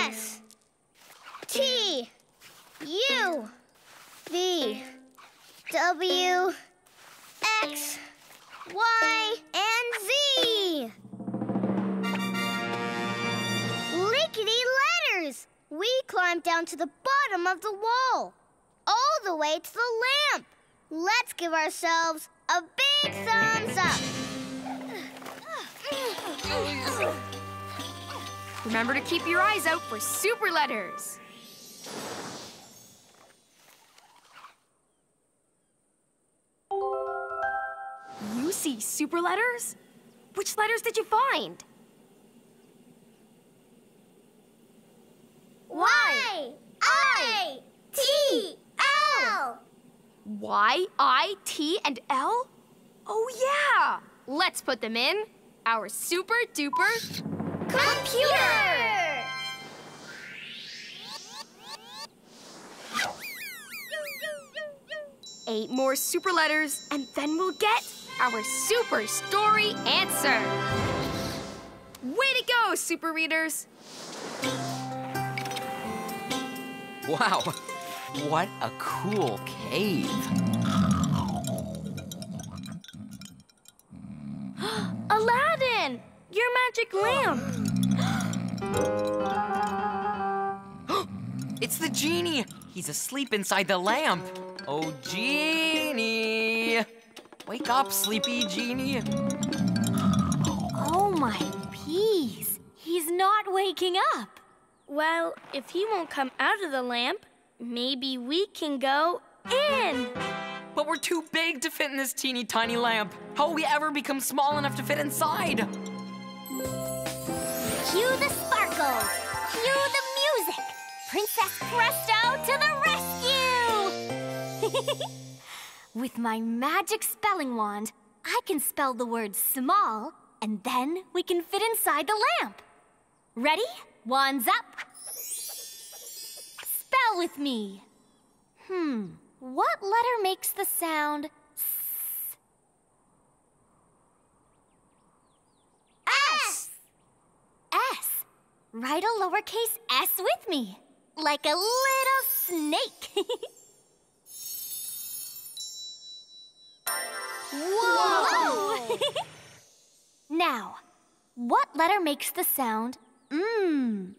S, T, U, V, W, X, Y, and Z. Lickety letters! We climbed down to the bottom of the wall, all the way to the lamp. Let's give ourselves a big thumbs up. Remember to keep your eyes out for super letters. You see super letters? Which letters did you find? Y-I-T-L. Y-I-T and L? Oh, yeah! Let's put them in our super-duper computer! 8 more super letters, and then we'll get our super story answer! Way to go, super readers! Wow, what a cool cave. Aladdin, your magic lamp. It's the genie. He's asleep inside the lamp. Oh, genie. Wake up, sleepy genie. Oh, my peas. He's not waking up. Well, if he won't come out of the lamp, maybe we can go in. But we're too big to fit in this teeny tiny lamp. How will we ever become small enough to fit inside? Cue the sparkles. Cue the music. Princess Presto to the rescue! With my magic spelling wand, I can spell the word small, and then we can fit inside the lamp. Ready? Wands up. Spell with me. What letter makes the sound S? S. S. Write a lowercase s with me, like a little snake. Whoa! Now, what letter makes the sound M?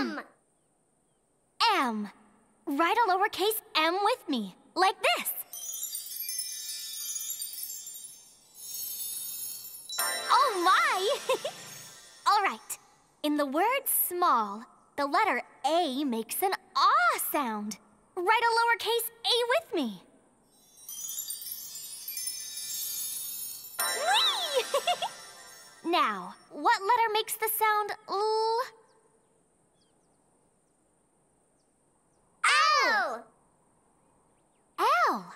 M. M. Write a lowercase m with me, like this. Oh my! All right. In the word small, the letter A makes an ah sound. Write a lowercase a with me. Whee! Now, what letter makes the sound L? L. L.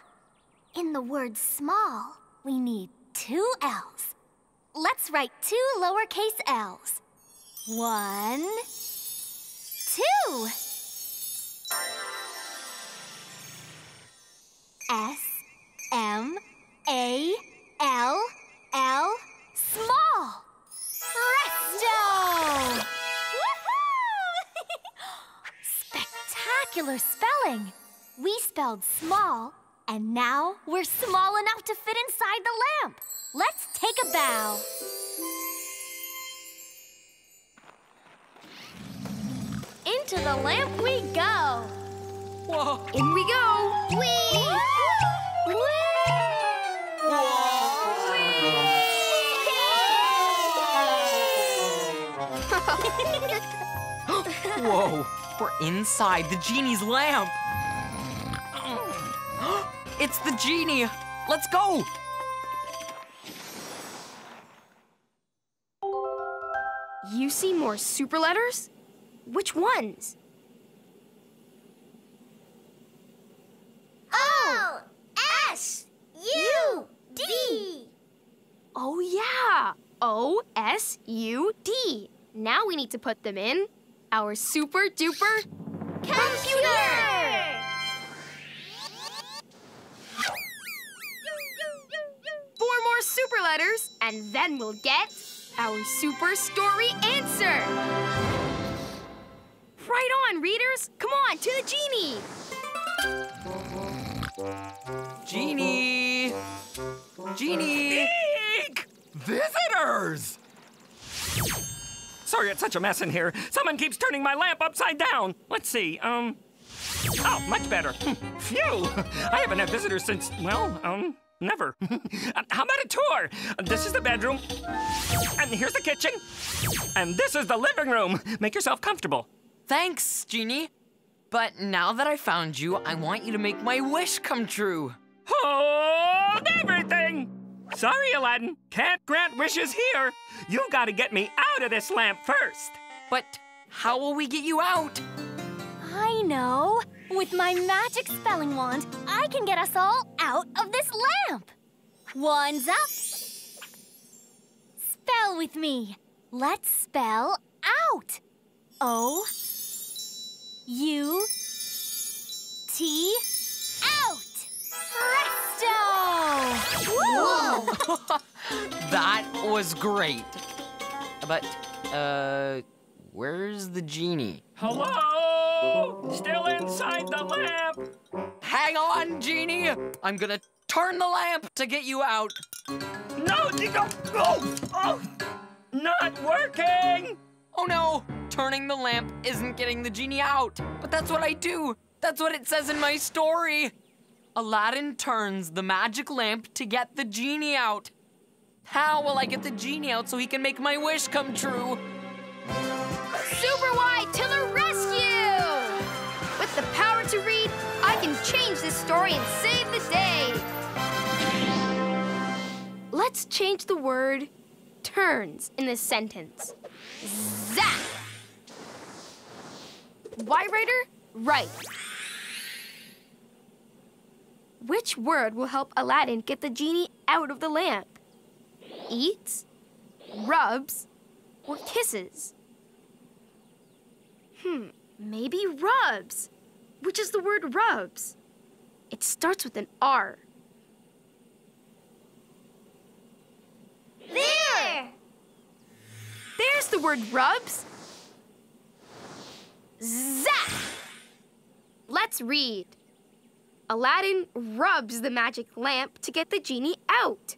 In the word small, we need 2 L's. Let's write 2 lowercase L's. 1, 2. S-M-A-L-L, small! Presto! Woohoo! Spectacular spelling! We spelled small, and now we're small enough to fit inside the lamp. Let's take a bow. Into the lamp we go. Whoa. In we go. Whee! Whee! Whee! Whoa, we're inside the genie's lamp. It's the genie. Let's go. You see more super letters? Which ones? O-S-U-D. Oh, yeah. O-S-U-D. Now we need to put them in our super-duper computer! Four more super letters, and then we'll get our super story answer. Right on, readers! Come on, to the genie! Genie! Genie! Eek! Visitors! Sorry, it's such a mess in here. Someone keeps turning my lamp upside down. Let's see, oh, much better. Phew! I haven't had visitors since, well, never. How about a tour? This is the bedroom. And here's the kitchen. And this is the living room. Make yourself comfortable. Thanks, Genie. But now that I found you, I want you to make my wish come true. Hold everything! Sorry, Aladdin. Can't grant wishes here. You've got to get me out of this lamp first. But how will we get you out? I know. With my magic spelling wand, I can get us all out of this lamp. Wands up. Spell with me. Let's spell out. O. U-T, out! Presto! Whoa! That was great. But, where's the genie? Hello? Still inside the lamp! Hang on, genie! I'm gonna turn the lamp to get you out. No, Nico! Oh! Oh! Not working! Oh no! Turning the lamp isn't getting the genie out. But that's what I do. That's what it says in my story. Aladdin turns the magic lamp to get the genie out. How will I get the genie out so he can make my wish come true? Super Why to the rescue! With the power to read, I can change this story and save the day. Let's change the word turns in this sentence. Zap! Why, Writer? Right. Which word will help Aladdin get the genie out of the lamp? Eats, rubs, or kisses? Maybe rubs. Which is the word rubs? It starts with an R. There! There's the word rubs. Zap! Let's read. Aladdin rubs the magic lamp to get the genie out.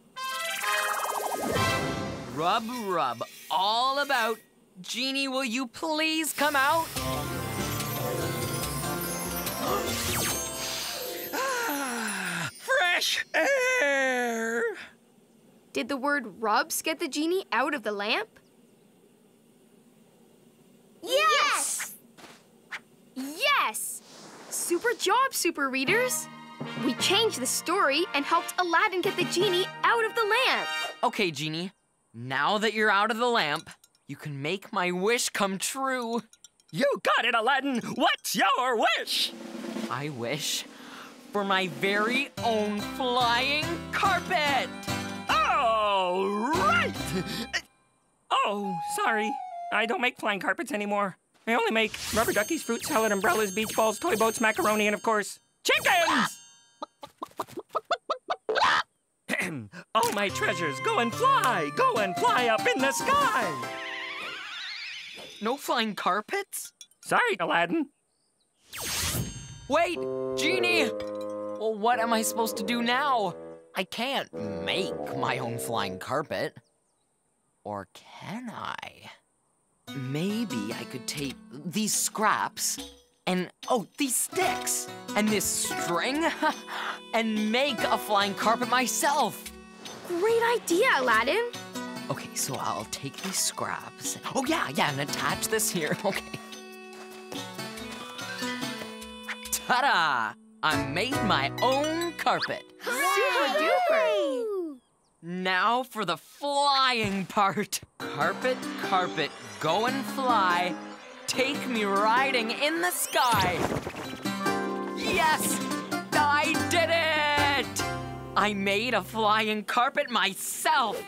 Rub, rub, all about. Genie, will you please come out? Fresh air! Did the word rubs get the genie out of the lamp? Yes! Yes! Super job, super readers. We changed the story and helped Aladdin get the genie out of the lamp. Okay, genie. Now that you're out of the lamp, you can make my wish come true. You got it, Aladdin. What's your wish? I wish for my very own flying carpet. All right! Oh, sorry. I don't make flying carpets anymore. I only make rubber duckies, fruit salad, umbrellas, beach balls, toy boats, macaroni, and of course, chickens! Aladdin! All my treasures, go and fly up in the sky! No flying carpets? Sorry, Aladdin. Wait, Genie! Well, what am I supposed to do now? I can't make my own flying carpet. Or can I? Maybe I could take these scraps and, oh, these sticks and this string and make a flying carpet myself. Great idea, Aladdin. Okay, so I'll take these scraps. Oh, yeah, and attach this here. Okay. Ta-da! I made my own carpet. Super duper! Now for the flying part. Carpet, carpet, go and fly. Take me riding in the sky. Yes! I did it! I made a flying carpet myself.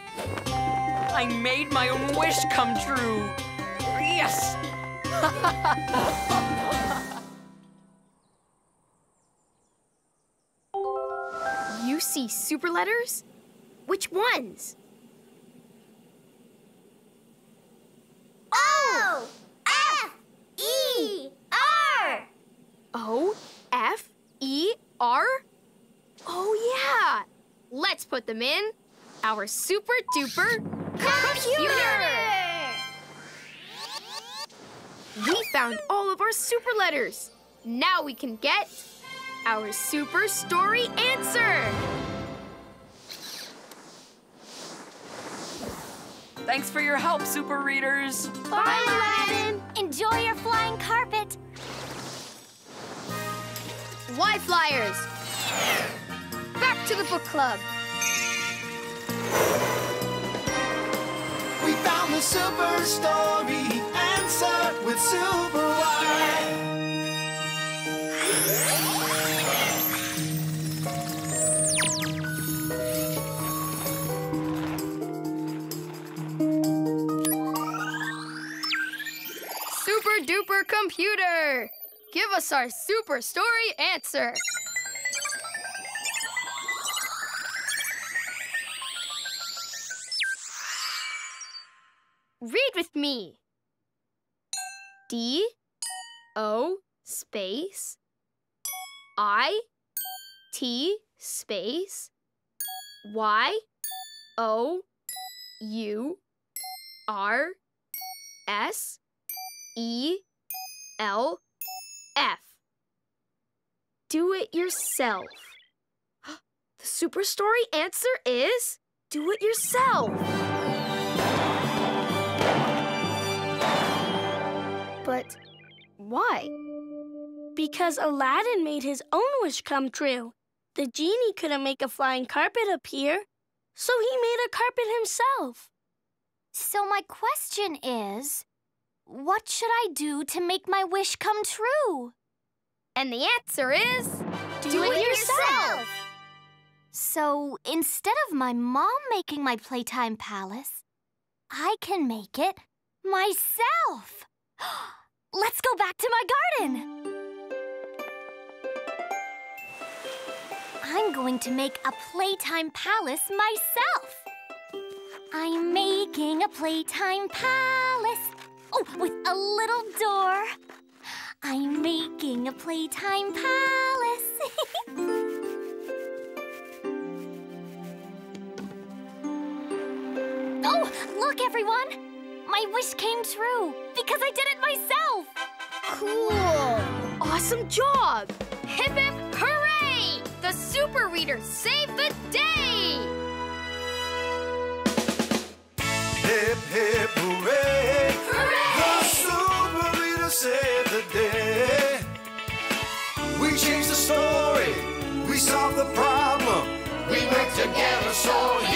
I made my own wish come true. Yes! You see super letters? Which ones? O, F, E, R. O, F, E, R? Oh, yeah. Let's put them in our super duper computer. We found all of our super letters. Now we can get our super story answer! Thanks for your help, super readers! Bye, Aladdin! Enjoy your flying carpet! Why flyers? Back to the book club! We found the super story answer with Super Why! Super computer, give us our super story answer. Read with me. D, O, space, I, T, space, Y, O, U, R, S, E, L, F. Do it yourself. The super story answer is do it yourself. But why? Because Aladdin made his own wish come true. The genie couldn't make a flying carpet appear, so he made a carpet himself. So my question is, what should I do to make my wish come true? And the answer is, do it yourself! So instead of my mom making my Playtime Palace, I can make it myself. Let's go back to my garden. I'm going to make a Playtime Palace myself. I'm making a Playtime Palace. Oh, with a little door. I'm making a Playtime Palace. Oh, look, everyone. My wish came true because I did it myself. Cool. Awesome job. Hip, hip, hooray! The super reader saved the day. Hip, hip, hooray. Hooray! Save the day. We changed the story. We solved the problem. We worked together so